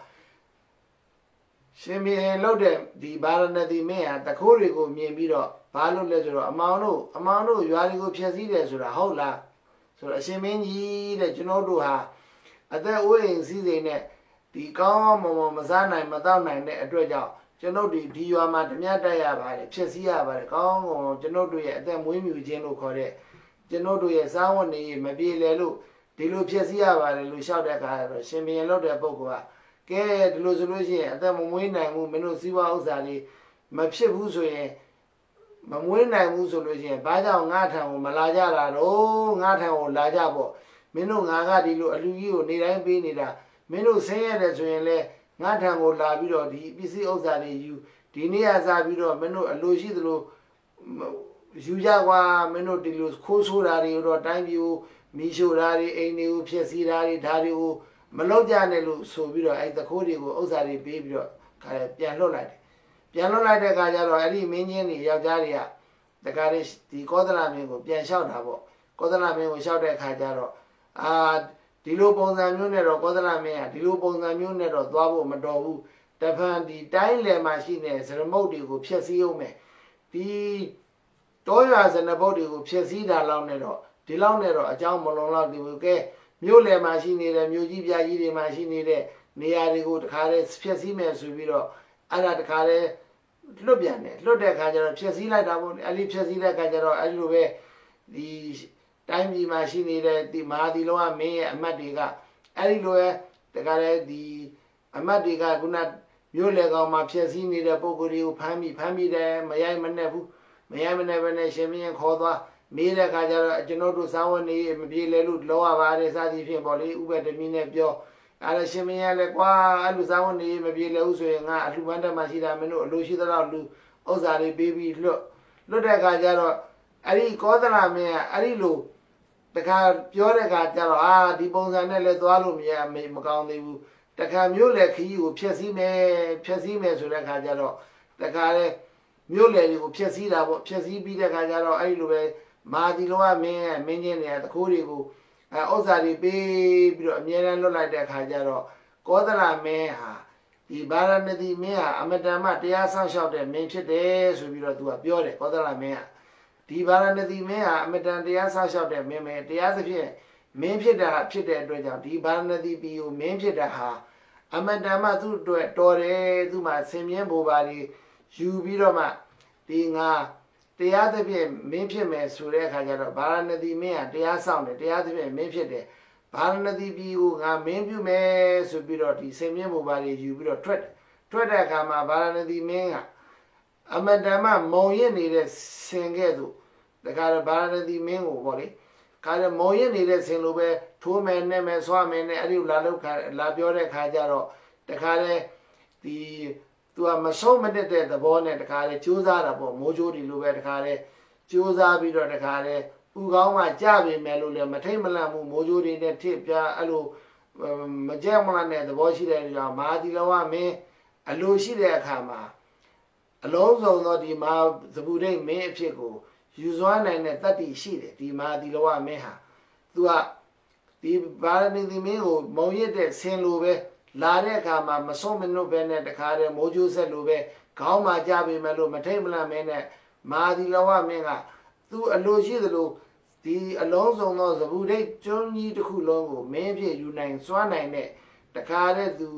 Shemi and Lodem, the Barana di Mea, the Kuri, Miembiro, Palo Lesura, Amano, Amano, Yuarigo Piacide, Sura, Hola. So I say, men ye that you know do her. At that way, see they net. The calm Mazana and Madonna and a dredger. Geno do you are Matamia by the Chesia by the calm or Geno do at them women with Geno correct. Geno do ye sound name, maybe Lelu. The Lu Chesia by the Lucia de Caro, Shemi and Loda Bogua. Get the Lusuji at them when I move Menosiva Uzali. My Pshebuzoe. Mamuena Musolusian, Bada on Gata or Malaya, oh, Gata or Lajabo, Meno Naga di Luyu, Nida Benida, Meno Sayan as Renle, Gata or Labido, the B C Ozari, you, Dinia Zabido, Meno Alogidro, Jujawa, Meno de Luz, Cosurari, Rotan, you, Mishurari, Enu, Piacidari, Dario, Melodianelu, Sobido, as the Codigo, Ozari, Babio, Carapianolite. Piano like the Gajaro, any minion, Yagaria, the Garish, the Codramingo, Pian Shoutabo, Codramingo shout at Gajaro. Ah, the Lupons and Munero, Codramia, the Lupons and Munero, Dwabo, Madovu, the Pan, the Dine Machines, Remote, who Piasiome, the Toyas and the body who Piasida Launero, the Launero, a John Molon, the Buke, Mule Machine, and Mujibia Machine, Niarigo, Cares, Piasime, Subiro, and at Care. Look at it, look at Cajaro, Chesila, Ali Chesila Cajaro, Alube, the Timey Machine, the Madiloa, May, Amadiga, Alilue, the Gare, the Amadiga, Gunat, မြို့လေကောင်မှာဖြည့်ဆည်းနေတဲ့ပုံကိုယ်တွေကိုဖမ်းမိဖမ်းမိတယ်မရိုက်မနဲ့ဘူးမရိုက်မနဲ့ပဲနဲ့ရှင်မင်းခေါ်သွားမေးတဲ့အခါကျတော့ကျွန်တော်တို့စာဝန်နေမပြေလဲလို့လောရပါတယ်စသည်ဖြင့်ပေါ့လေဥပဒေမင်းနဲ့ပြောအဲ့ဒါရှင်မင်းရလဲကွာအဲ့လူစာဝန်နေမပြေလဲဘူးဆိုရင်ငါအလှူပန်းတက်မှရှိတာမင်းတို့အလိုရှိသလောက်လူဥစ္စာတွေပေးပြီးလွတ်လွတ်တဲ့အခါကျတော့အဲ့ဒီကောသလမင်းကအဲ့ဒီလိုတခါပြောတဲ့အခါကျတော့အာဒီပုံစံနဲ့လဲသွားလို့မရမကောင်းသေးဘူးတခါမျိုးလေခီးကိုဖြည့်ဆည်းမယ်ဖြည့်ဆည်းမယ်ဆိုတဲ့အခါကျတော့တခါလေမျိုးလေကိုဖြည့်ဆည်းတာပေါ့ဖြည့်ဆည်းပြီးတဲ့အခါကျတော့အဲ့ဒီလိုပဲမာဒီလိုကမင်းမင်းချင်းတွေကတခိုးတွေကိုအဲဥစ္စာတွေပေးပြီးတော့အမြဲတမ်းလွတ်လိုက်တဲ့အခါကျတော့ကောသလမင်းဟာဒီဗာရာဏသီမင်းဟာအမတန်မှတရားဆောင်လျှောက်တဲ့မင်းဖြစ်တယ်ဆိုပြီးတော့သူကပြောတယ်ကောသလမင်းဟာဒီဗာရာဏသီမင်းဟာအမတန်တရားဆောင်လျှောက်တဲ့မင်းပဲတရားသဖြင့်မင်းဖြစ်တာဖြစ်တဲ့အတွက်ကြောင့်ဒီဗာရာဏသီပြည်ကိုမင်းဖြစ်တာဟာအမတန်မှသူ့အတွက်တော်တယ်သူမှဆင်မြင်ဖို့ပါလေယူပြီးတော့မှဒီငါတရားသဖြင့်မင်းဖြစ်မယ်ဆိုတဲ့အခါကျတော့ဗာရာဏသီမင်းဟာတရားဆောင်တယ်တရားသဖြင့်မင်းဖြစ်တယ်ဗာရာဏသီပြည်ကိုငါမင်းပြုမယ်ဆိုပြီးတော့ဒီဆင်မြင်ဖို့ပါလေယူပြီးတော့ထွက်တယ်ထွက်တဲ့အခါမှာဗာရာဏသီမင်းကအမတန်မှမုံရစ်နေတဲ့ဆင်ခဲ့သူဒါကြတော့ဗာရာဏသီမင်းကိုပေါ့လေခါရမောင်ရနေတဲ့ဆင်လိုပဲထိုးမယ်နဲ့မယ်ဆွမယ်နဲ့အဲ့ဒီလာလောက်ခါလာပြောတဲ့ခါကျတော့တခါလေဒီသူကမဆုံးမနဲ့တဲ့သဘောနဲ့တခါလေကြိုးစားတာပေါ့မိုးချိုးဒီလိုပဲတခါလေကြိုးစားပြီးတော့တခါလေဥကောင်းမှကြပြင်မယ်လို့လည်းမထိတ်မလန့်မှုမိုးချိုးတွေနဲ့ထစ်ပြအဲ့လိုမကြက်မလန့်တဲ့သဘောရှိတဲ့ကြောင့်မာဒီလောကမင်းအလိုရှိတဲ့အခါမှာအလုံးစုံသောဒီမာဇဗုဒိတ်မင်းအဖြစ်ကိုယူစွာနိုင်တဲ့တတ္တိရှိတယ်ဒီမာဒီလောကမင်းဟာသူကဒီဗာရာဏသီမင်းကိုမုံရစ်တဲ့ဆင်လိုပဲလာတဲ့အခါမှာမဆုံးမနှုတ်ပဲနဲ့တခါတည်းမိုးကြိုးဆက်လိုပဲခေါင်းမှာကြပေမဲ့လို့မထိတ်မလန့်မင်းနဲ့မာဒီလောကမင်းကသူအလိုရှိသလိုဒီအလုံးစုံသောဇဗုဒိတ်ကျွန်းကြီးတစ်ခုလုံးကိုမင်းဖြစ်ယူနိုင်စွာနိုင်တဲ့တခါတည်းသူ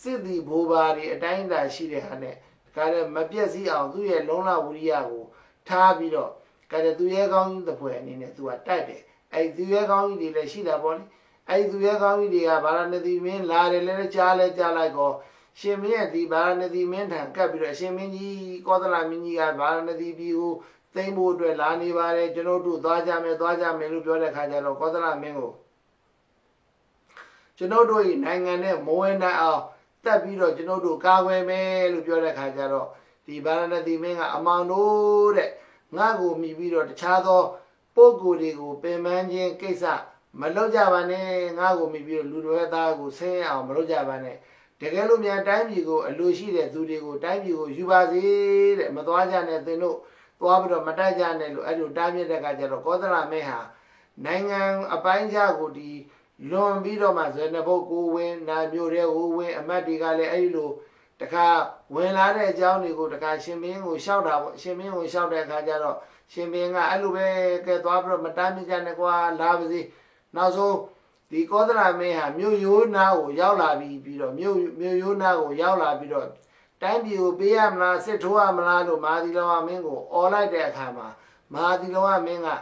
စစ်သည်ဘိုးဘာတွေအတိုင်းအတာရှိတဲ့ဟာနဲ့တခါတည်းမပြည့်စည်အောင်သူ့ရဲ့လုံလဝိရိယကိုထားပြီးတော့ကဲသူရဲကောင်းကြီးတစ်ဖွဲ့အနေနဲ့သူကတိုက်တယ်အဲ့သူရဲကောင်းကြီးတွေလည်းရှိတာပေါ့လေအဲ့သူရဲကောင်းကြီးတွေကဗာရာဏသီမင်းလာတယ်လည်းကြားလဲကြားလိုက်ကောရှင်မင်းရဲ့ဒီဗာရာဏသီမင်းထံကပ်ပြီးတော့ရှင်မင်းကြီးကောသလမင်းကြီးကဗာရာဏသီပြည်ကိုသိမ်းဖို့အတွက်လာနေပါတယ်ကျွန်တော်တို့သွားကြမယ်သွားကြမယ်လို့ပြောတဲ့ခါကျတော့ကောသလမင်းကိုကျွန်တော်တို့ရဲ့နိုင်ငံနဲ့မဝင်နိုင်အောင်တတ်ပြီးတော့ကျွန်တော်တို့ကာကွယ်မယ်လို့ပြောတဲ့ခါကျတော့ဒီဗာရာဏသီမင်းကအမောင်တို့တဲ့ငါ့ကိုမိပြီးတော့တခြားသောပုဂ္ဂိုလ်တွေကိုပင်ပန်းခြင်းကိစ္စမလုပ်ကြပါနဲ့ငါ့ကိုမိပြီးတော့လူတွေသားကိုဆင်းရဲအောင်မလုပ်ကြပါနဲ့တကယ်လို့မြန်တိုင်းပြည်ကိုအလိုရှိတဲ့သူတွေကိုတိုင်းပြည်ကိုယူပါစေတဲ့မသွားကြနဲ့သင်တို့သွားပြီးတော့မတိုက်ကြနဲ့လို့အဲ့လိုတားမြစ်တဲ့အခါကျတော့ကောသလမင်းဟာနိုင်ငံအပိုင်းခြားကိုဒီလွန်ပြီးတော့မှဇေနဘုတ်ကိုဝင်နာမျိုးတဲ့ဟိုဝင်အမတ်တွေကလည်းအဲ့လိုတခါဝင်လာတဲ့အကြောင်းတွေကိုတခါရှင်မင်းကိုရှောက်တာပေါ့ရှင်မင်းကိုရှောက်တဲ့အခါကျတော့ရှင်မင်းကအဲ့လိုပဲကဲသွားပြီးတော့မတမ်းမြစ်ကြနဲ့ကွာလာပါစေနောက်ဆုံးဒီကောသလမင်းဟာမြို့ရိုးနားကိုရောက်လာပြီးပြီးတော့မြို့မြို့ရိုးနားကိုရောက်လာပြီးတော့တိုင်းပြည်ကိုပေးရမလားစစ်ထိုးရမလားလို့မဟာသီလဝမင်းကိုအော်လိုက်တဲ့အခါမှာမဟာသီလဝမင်းကအဲ့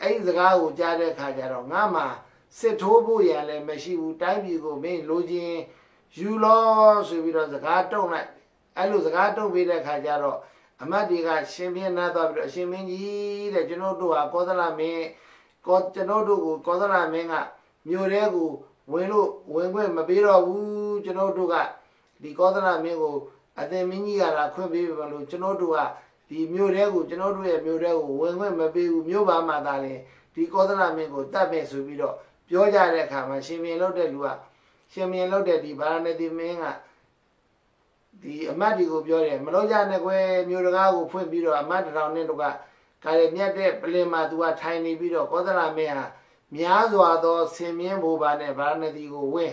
ဒီစကားကိုကြားတဲ့အခါကျတော့ငါမှစစ်ထိုးဖို့ရန်လည်းမရှိဘူးတိုင်းပြည်ကိုမင်းလိုချင်ယူလို့ဆိုပြီးတော့စကားတုံလိုက်အဲ့လိုစကားတုံပေးတဲ့ခါကျတော့အမတ်တွေကရှင်ပြင်းနာသွားပြီးတော့အရှင်မင်းကြီးတဲ့ကျွန်တော်တို့ဟာကောသလမင်းကောကျွန်တော်တို့ကိုကောသလမင်းကမြို့ထဲကိုဝင်လို့ဝင်ခွင့်မပေးတော့ဘူးကျွန်တော်တို့ကဒီကောသလမင်းကိုအသင်မင်းကြီးကလာခွင့်ပေးပါလို့ကျွန်တော်တို့ကဒီမြို့ထဲကိုကျွန်တော်တို့ရဲ့မြို့ထဲကိုဝင်ခွင့်မပေးဘူးမြို့ပါမှာသာလေဒီကောသလမင်းကိုတတ်ပဲဆိုပြီးတော့ပြောကြတဲ့အခါမှာရှင်ပြင်းလောက်တဲ့လူကရှင်မင်းလောက်တဲ့ဒီဗာရာဏသီမင်းကဒီအမတ်ဒီကိုပြောတယ်မလို့ကြနဲ့ကွယ်မြို့တကားကိုဖွင့်ပြီးတော့အမတ်တောင်နဲ့တို့ကကာရီမြတ်တဲ့ပလင်မှာသူကထိုင်နေပြီးတော့ကောသလမင်းဟာများစွာသောဆင်မြင်းဘိုးဘာနဲ့ဗာရာဏသီကိုဝင်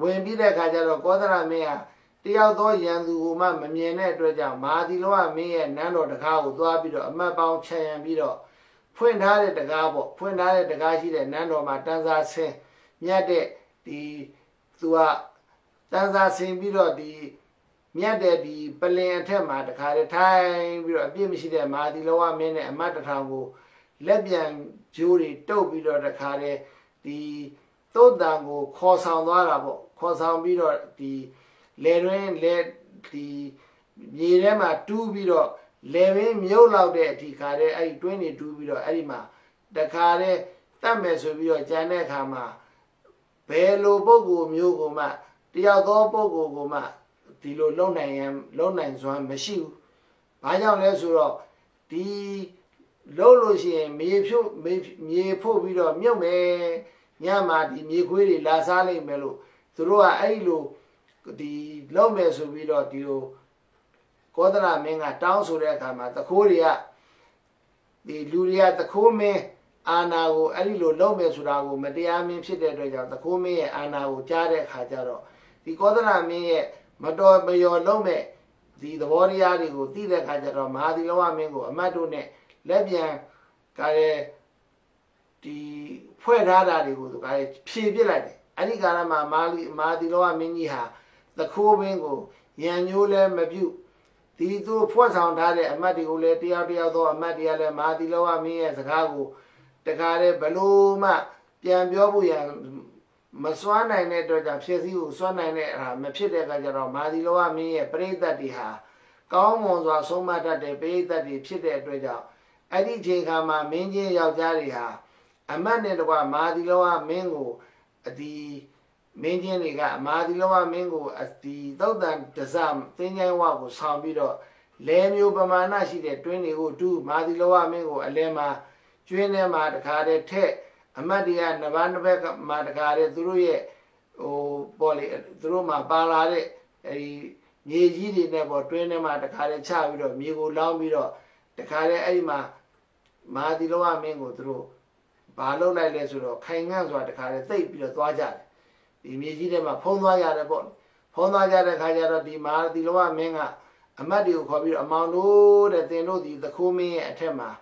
ဝင်ပြီးတဲ့အခါကျတော့ကောသလမင်းဟာတယောက်သောရန်သူကိုမှမမြင်တဲ့အတွက်ကြောင့်မဟာသီလဝမင်းရဲ့နန်းတော်တကားကိုသွားပြီးတော့အမတ်ပေါင်းချန်ရံပြီးတော့ဖွင့်ထားတဲ့တကားပေါ့ဖွင့်ထားတဲ့တကားရှိတဲ့နန်းတော်မှာတန်စာဆင်းမြတ်တဲ့ဒီသူကတန်းစားဆင်ပြီးတော့ဒီမြတ်တဲ့ဒီပလင်အထက်မှာတခါတည်းထိုင်ပြီးတော့အပြည့်မရှိတဲ့မဟာသီလဝမင်းနဲ့အမတ်တထောင်ကိုလက်ပြန်ဂျိုးတွေတုပ်ပြီးတော့တခါတည်းဒီသုတ်တန်ကိုခေါ်ဆောင်သွားတာပေါ့ခေါ်ဆောင်ပြီးတော့ဒီလေတွင်လေ Kri Yirema two bedo Leve Miola de Ticare I twenty two bedo Arima Dakare Tamesubio Jane Kama Pelo Bogo Mugoma Diago Bogo Goma Tilo Lonayam Lonan Swan Meshu Bayan Lesuro Di Lolo Sien Mepu Mepu Bido Mume Yama di Miguiri Lazale Melo Throa Ailu the low mess of video to Kodana Menga Town Surekama, the Korea, the Luria, the Kome, Anao, Alilo, low mess with our Mediam, the Kome, Anao, Jare, Hajaro, the Kodana me, Mador Mayor Lome, the Warrior, the Hajaro, Madioa Mengo, Madune, Lebian, Care, the Puerta, the Pibilade, Aligama, Madiloa Miniha. The cool bingo, Yanule Mabu. The two poor sound had a Madiole, Diabiado, Madiale, Madiloa, me as a cargo. The Gare Baluma, Piambobu, Maswana and Edward, Shesu, Swan and Mepide Gajaro, Madiloa, me, a breed that he ha. Gaumons were so much that they bathed that he cheated Reda. Adi Jingama, Mingi Yaldariha. A man in the one Madiloa, Mingo, the Mendianiga, Madiloa Mingo, as the Dodan Tazam, Tenyawa was Sambido, Lemio Bamana, she did twenty o two, Madiloa Mingo, Alema, Juena Madacade, Te, Amadia, Navanbeca, Madacade, Druye, O Bolly, Druma Balade, a Yejidi never twenty Madacade Chavido, Migo Lambido, Tacade Alima, Madiloa Mingo, Dru, Balola Lesuro, Kangas, what the car, they be the Dwaja. Imagine Pona Yarabon, Pona Yarakayara di Mar di Loa Menga, a Madio Cobi, a Mount O that they know the Kome at Tema.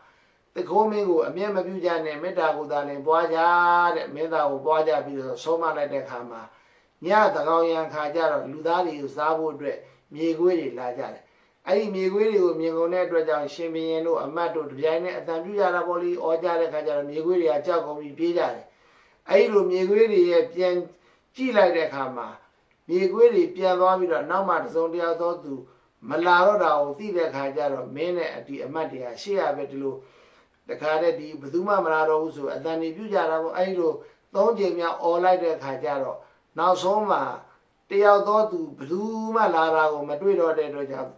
The Komego, a Memabujan and Medagudan and Boyard, Medao Boyard, because so much like the Kama. Nya the Goyan Kajara, Ludari, Zabo Dre, Miguel Lajar. I Miguel, Migone Draja, Shemiano, a Mado Diane, and Yaraboli, or Yarakajar, Miguel, a Jacobi Pilar. I do Miguel, G like the Kama. Miguel Piavida, no matter Zondia thought to Malaro, the Kajaro, Mene at the Amadia, Shea Betlu, the Kade di Buzuma Mararosu, and then if you Jarabo Aido, don't give me all like the Kajaro. Now Soma, they are thought to Buzuma Larago, Madrid or the Dojab.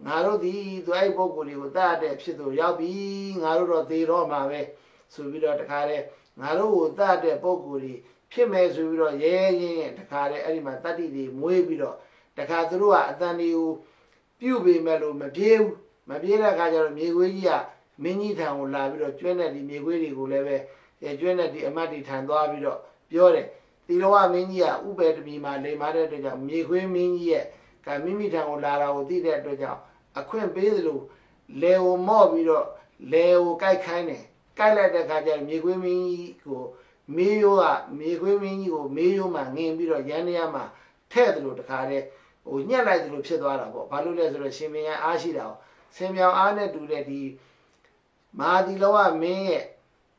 Naro di, do I bogoli with that, Psido Yabi, Naro di Roma, Subido the Kare, Naro that the bogoli. Pimes will be a Takare Elima Tati de Muebido, Takatrua, Daniu, Pubi Melo Mabu, Mabira Gajar Miguia, Minita Labido, Juana de Miguel Guleve, a Juana de Amadi Tandabido, Piore, Tiloa Minia, Ubed Mima, Le Madaja, Miguel Minia, Camimita Lara, or Dida Doja, a Queen Pedro, Leo Mobido, Leo Kaikane, Kaila de Gajar Miguel Minico. Mioa, Miguel, Mio Mangin, Bido Yanyama, Tedro the Kare, O Yana de Luxedora, Palulas Resimia Ashidao, Semia Anna do the Madiloa me,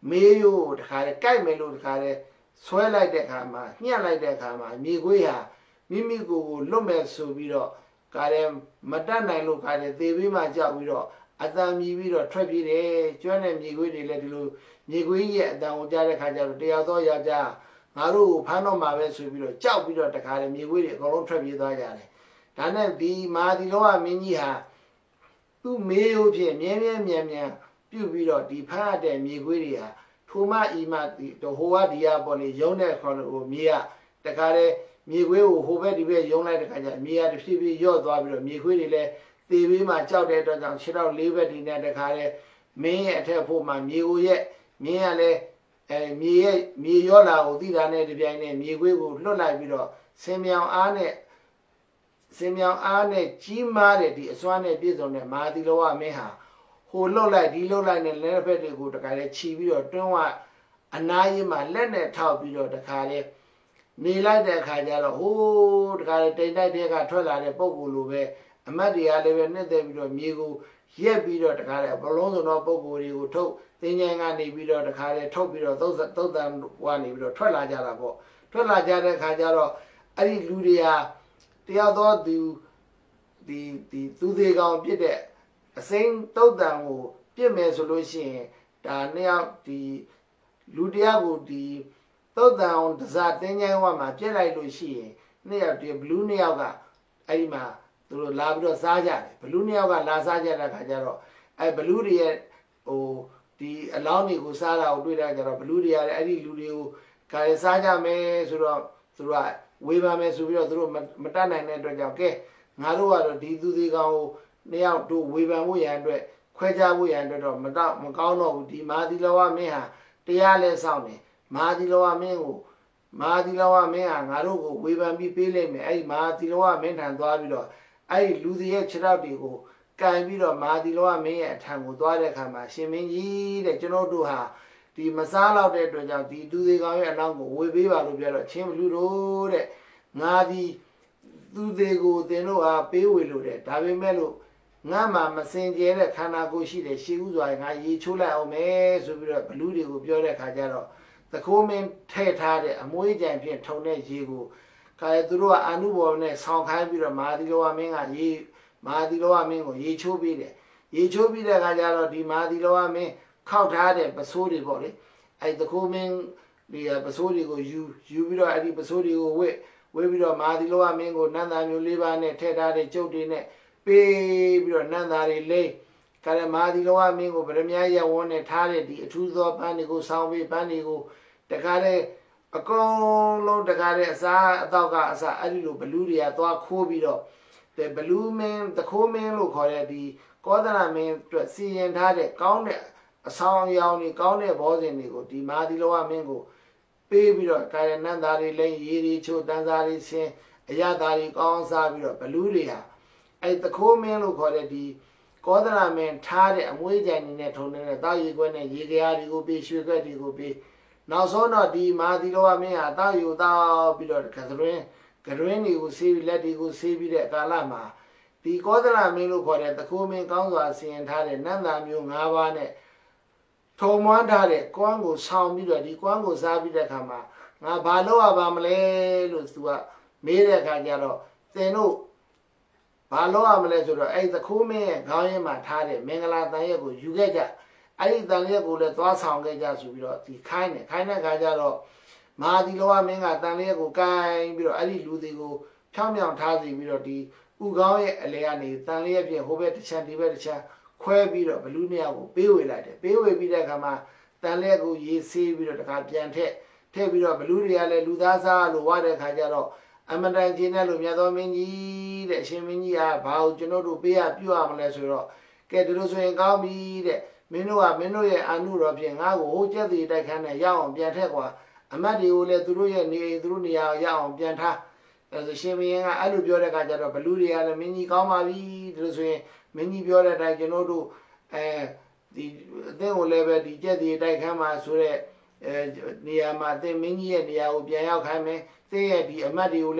Mio the Kare, Kaimelo the Kare, Swella de Kama, Yana de Kama, Miguia, Mimigo, Lomes Subido, Karem, Madana Lucare, the Vima Javido, Adam Mivido, Trebide, John and Miguel Ledilu. Niguia, down Jare Kajar, Diado Yaja, Naru, Panoma, Vesubiro, Chapito, the Academy, Miguel, Golontra Vidayare. Tanem di Madiloa Miniha, Tu Meo, Yemia, Yemia, Pubido, Depade, Miguelia, Tuma Ima, the Hoa Diaboli, Yone, Chrono, Mia, the Care, Miguel, who very well Yona, the Kaja, Mia, the Sibi, Yodabro, Miguel, the Vima, Chowder, and Shiro, Liberty, the Care, May at her for my Miguel. Miale, a me, me yola, or did an edian, me we would look like below. Semyon Anne Semyon Anne, G. Mare, the Swane Bison, and Madiloa Meha, who lola, de lola, and Lenapet would carry chibi or donwa, and I am a learned top below the carrier. Me like the Kajala, who carried the Nadia Tola, the Bogulube, and Madia, and Nedabilo, Migo, here below the carrier, Bologna, or Bogulu told. Tinyanga ni bido the kare top bido those that those that one bido twala jara bo twala jara kajaro ari luria tiado du the the two day gone did that. A same told them who Piaman solution, Daniel the Ludiago the told down the Sardinia Wama, Jelly Lucy, near the Blue Niaga, Aima, to Labro Saja, Blue Niaga, La Saja, Cajaro, I Beluria or the Alani Gusala or Duda, Beluria, Eddie Ludio, Caresaja, me, Sura, Sura, Weva, me, Sura, Matana, and Edroke, Narua, the Dudigo, near to Weva, we and Quaja, we and Madame Macano, the Madiloa Meha, the Ale Sound. Madiloa Mengo, Madiloa Mea, Narugo, Webanbi Pelem, A Madiloa Men and Dwabido, I Ludia Chirabigo, Kaibido, Madiloa Mea, Tango Dwadakama, Sheminji, the General Duha, the Masala de Doja, the Dudega and Lango, Webiba, Rubella, Chim Ludo, Nadi, Dudego, Denoa, Pewilu, Tabimelo, Nama, Masenja, Kanagoshi, the Shiguza, and I Chula, Ome, Subira, Ludi, Ubiola Cajaro. The common tet had a moijampi and tone jigo. Kayadrua anubo next song can be a Madiloa Menga ye Madiloa Mengo, ye chubide. Ye chubide Gajaro di Madiloa me, count had a basuri body. At the common be a basuri go, you, you will at the basuri go away. We will Madiloa Mengo, Nanda, you live on a tet had a chodine, baby or Nanda lay. Karamadiloa Mengo, Bremia won a tare, the truth of Panigo, Soundway Panigo. The Gare, a colo, the Gare, Sa, Doga, Sa, Adilu, Beludia, Dog, Cobido. The Belumen, the Comen, look at the Godana men to see and had a counter, a sound yawning counter, Bosinigo, the Madiloa Mengo. Baby, Karanandari, Lane, Yiricho, Danzari, Saint, Ayadari, Gonzabiro, Beludia. At the Comen, look at the Godana men tired and waiting in that on a dog when a yigari will be sugar. Now, so not the Madiloa me, I thought you thou be the Catherine. Catherine, you see, let you see be the Galama. The Godana men look at the Kumin Congo, seeing tired, Nanda, you have on it. Tomantare, Congo sound be the Congo Sabi the Kama. Now, Baloa Bamle, Lustua, Mira Cagaro, then no. Baloa Malesura, I the Kume, Gayama Tare, Mengala Diego, you get that. I the Lego, the Dwasan Gajas, the kind, kind of Gajaro, Madiloa Menga, Danego, Kai, Biro, Ali Ludigo, Tomion Tazi, Biro, the Ugawe, Leani, Danego, Hobet, Santivercha, Quabiro, Belunia, Bewe, like Bewe Bidakama, Danego, ye see, Biro, the Capiante, Tebiro, Beluria, Ludaza, Luada Gajaro. Amanda Genello, Yadomini, the Sheminia, Bao, Genodo, Bea, Pua, Lesero, get Russo and Gaumi, the Minoa, Minoa, Anura, Piango, Hojadi, the Cana, Yaum, Piantegua, Amadi, Ule, Druya, Drunia, Yaum, Pianta, as the Shemia, Alubiola, Gajara, Beluria, the Mini Gamavi, Drusso, Mini Biola, Genodo, the Denoleva, the Jedi, the Kama, Sure, Niama, the Mini, and Yao, Piao, Kame. The Amadi and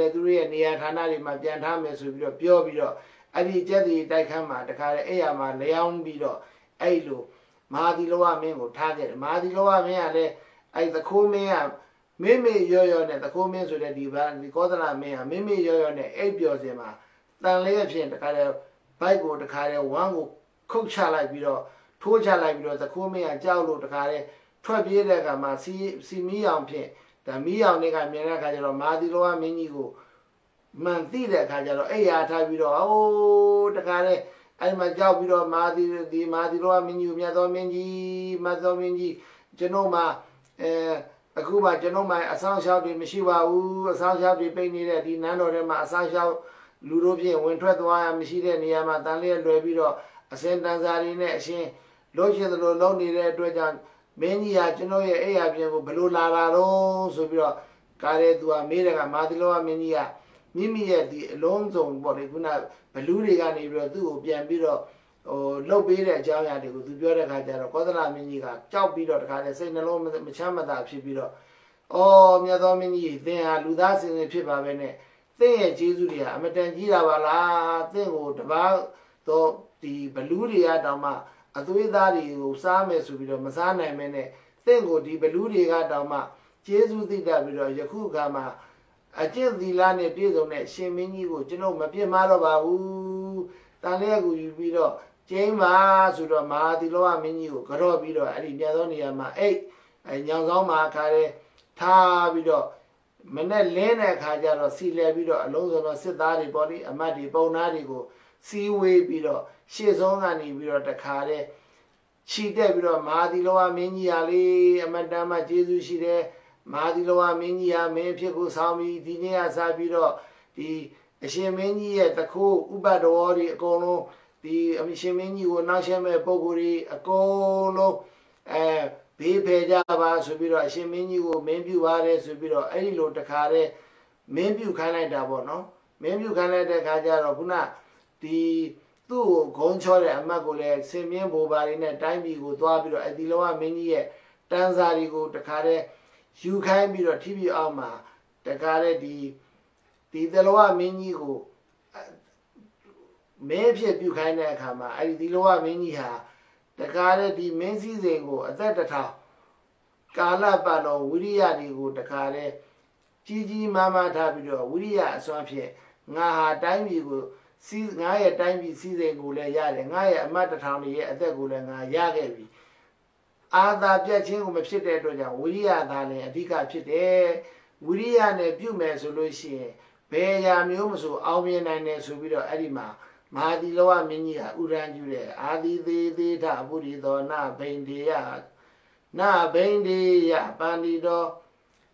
the Atanari, my Bianhames with your pure bido, Adi Jedi, Dicama, the Cara Eama, Leon Bido, Ailu, Madiloa Mengo, Target, Madiloa Mea, I the Comea, Mimi Yoyon at the Comens with the Divan, the Godana Mea, Mimi Yoyon at Abiozema, Than Leafian, the Cara, Bible, the Cara, Wango, Cookcha like Bido, Toja like Bido, the Comea, Jalo, the Cara, Tobierama, see me on pin. The meal nigga Mira Cajaro, Madiloa Minigo, Mantida Cajaro, Ea Tabido, oh, the Care, and my job below Madi, the Madiloa Minu, Madomini, Madomini, Genoma, Acuba, Genoma, a sound shout in Mishiva, who a sound shout repainted at the Nanorema, a sound shout, Ludovian, when tried to wire Mishida, Niama, Daniel, Rebido, a sentence are in that she, Logia, the lonely red dragon. Many a genoa ea below la rose of your caredua, Mira, Madiloa Menia, Mimia, the Lonzon, Boriguna, Beluligan, if you do, Biambiro, or Lobira, Jaya, the Gudura Gajara, Codala Menia, Chopiro, Cara, Saint Alone, the Machamada, Shibiro. Oh, Miadomini, they are Ludas in the Pipa Vene. They are Jesuria, Metangira, Vala, they would about the Beluria Dama. As we daddy, who Sames with the Mazana Mene, Tango di Beludiga Dama, Jesu di Davido, Yakugama, a Jil di Lane Pizone, Sheminigo, Genoma, Pia Maraba, Tan le ku yu pi do. Chain ma su do ma ti lo a min yu ko do pi do. Ai nyan do ni ya ma ai. Ai nyan saw ma kha de tha pi do. Mane lin na kha ja do si le pi do a long so do sit da ri paw ni amat ri paw na ri ko si we pi do. Shit saw ga ni pi do ta kha de chi de pi do ma ti lo a min ji ya le amat da ma jesu shi de. Ma ti lo a min ji ya me phit ko saw mi di ne ya sa pi do di Ashen Menji at the cool Ubadori, Akono, the Amishin Menji will not shame a poguri, Akono, a Pepe Java, Subiro, Ashen Menji will maybe you are a Subiro, Elilo Takare, maybe you can't double, no? Maybe you can't at Kaja Rabuna, the two Gonchore and Magole, same Bobar in a time you go to Abiro, Adiloa Menji, Tanzari go Takare, you can be the T V Alma, Takare the The Loa Minigo maybe a Bucana Kama, I the Loa Minia, the Gare di Menzi Zengo, at that town. Gala Balo, Willia Digo, the Gare, Gigi Mama Tabido, Willia Sophie, Naha Dimigo, see Naya Dimi Season la Yard, and Naya Matatown yet at the Gulanga Yagavi. Ada Jachingo Mepsitato, Willia Dane, Dika Chit, Willia and Bume Solution. Beya Musu, Almian and Subido Adima, Madi Loa Minia, Uranjure, Adi de da Budido, na Bendia, na Bendia, Bandido,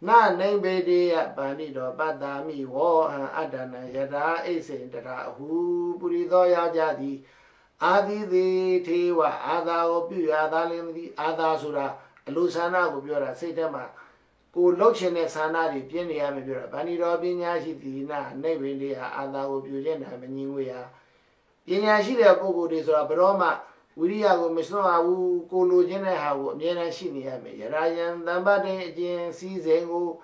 na Nambedia, Bandido, Badami, War, and Adana Yada, Ace, Dada, who Budido Yadi, Adi de Tewa, Ada Obu, Adalin, Adasura, Lusana, Ubura, Sedema. Who looks in a sanari, Jenny Amibura, Bani Robinashi, Dina, Nevilia, Ada, Bujan, Amenia. Yenashi, the Pogo Desra Broma, Willia, Messona, who Kolo Jenaha, Yenashini, Rayan, Lambade, Jen, Cizengo,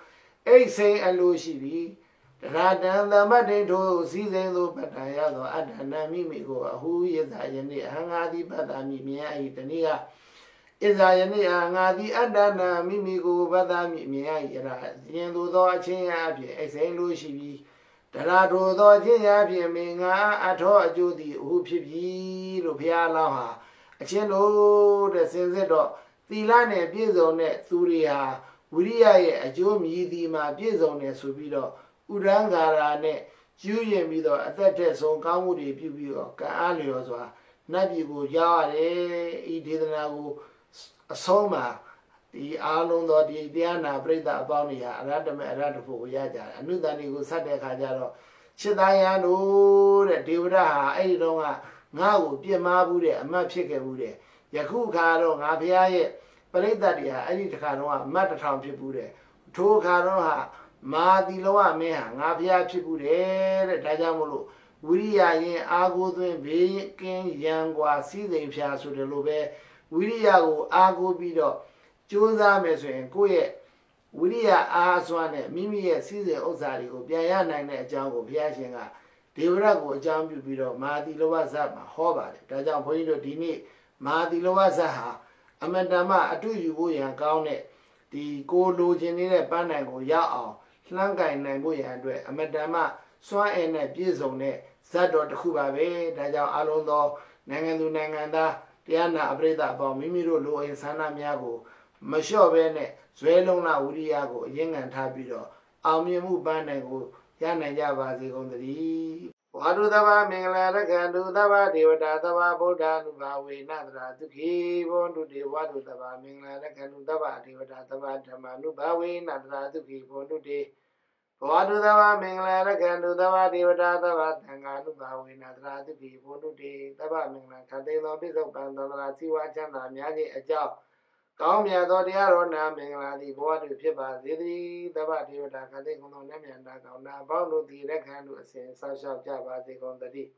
Ace and Lucibi, Radan, Lambade, Cizengo, Patayado, Adanamimigo, who is Ayani, Hangadi, Badamimia, Itania. Is I any angadi adana mimigo badami mea yera, Yendo do chin abby, as a lucibi, Tarado do chin abby, menga, ato judi, upibi, rupia lava, a chin o the sensedo, Tilane bizone, Thuria, Uria, a jomi dima bizone subido, Urangara ne, Julian bido, at that test on Kamudi, Bibio, Kaalioswa, Nabigo, Yare, Idinago. Soma, the Alon or the Diana, Breda Abonia, Radam and Radafu Yaja, and Nudani who sat at Hajaro. Chidayan, oh, the Divra, Aidonga, Nago, Pia Mabude, and Mapcheke Bude, Yaku Caro, Apia, Paledadia, Edit Canoa, Matatam Chibude, To Caroha, Ma di Loa Meha, Apia Chibude, Dajamulu, Willia, Agudu, Baking, Yangua, Season Piasu de Lobe. Willia go ago bido, Josa meso and Goye. Willia aswane, Mimi a season Ozari, Biana and Jango Piashinga. Devrago Jambu bido, Madi Lowazama, Hobart, Dajam Poido Dini, Madi Lowazaha, Amandama, Atu Yubuyan Gaunet, the Golo Genera Banango Yao, Lanka and Nanguyan, Amandama, Swan and Bizone, Zadot Hubabe, Dajam Alondo, Nangandu Nanganda. Diana Abreda about Mimiro Lo in Sanamiago, Monsieur Bene, Zuelona Uriago, Yang and Tabido, Almiamu Banago, Yana Yavazi on the Dee. Wadudava Mingla Gandudava, Devadava, Bodanuba, we Nadra, to give on to the Wadudava Mingla Gandudava, Devadava, Jamanuba, we Nadra, to give on to the Wadudava Mingla Gandudava, Devadava, Tanganuba, we Nadra, to give on to the Tabamingla Cadelo, Bishop Bandana, Siwachana, Miagi, a job. Comia Dodiarona, Mingla, the board with Piba, Didi, Taba, Devada, Cadeco, Namiana, Bound to the left hand to a sense of Java, take on the D.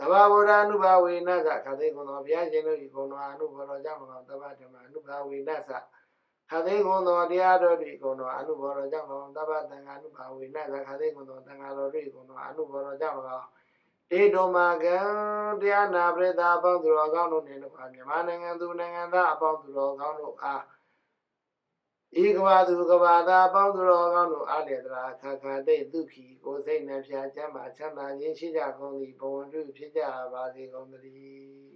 Tababoda, Nuba, we Naza, Cadeco, Viageno, Icono, Nuboro, Jamma, Tabatama, Nuba, we Nasa. Cadegono, the other Ricono, Anuboro Jamo, Tabatanga, we never Cadegono, Tangalo Ricono, Anuboro Jamo. They don't make the Anna bread about the Rogano, and the Manning and Dunang and that about the Rogano. Ah, Igawadu Gavada, Bangurogano, Aledra, Kaka de Duki, Gose Napia Jama, Chama, Yishida, only born to Pija, Vadi on the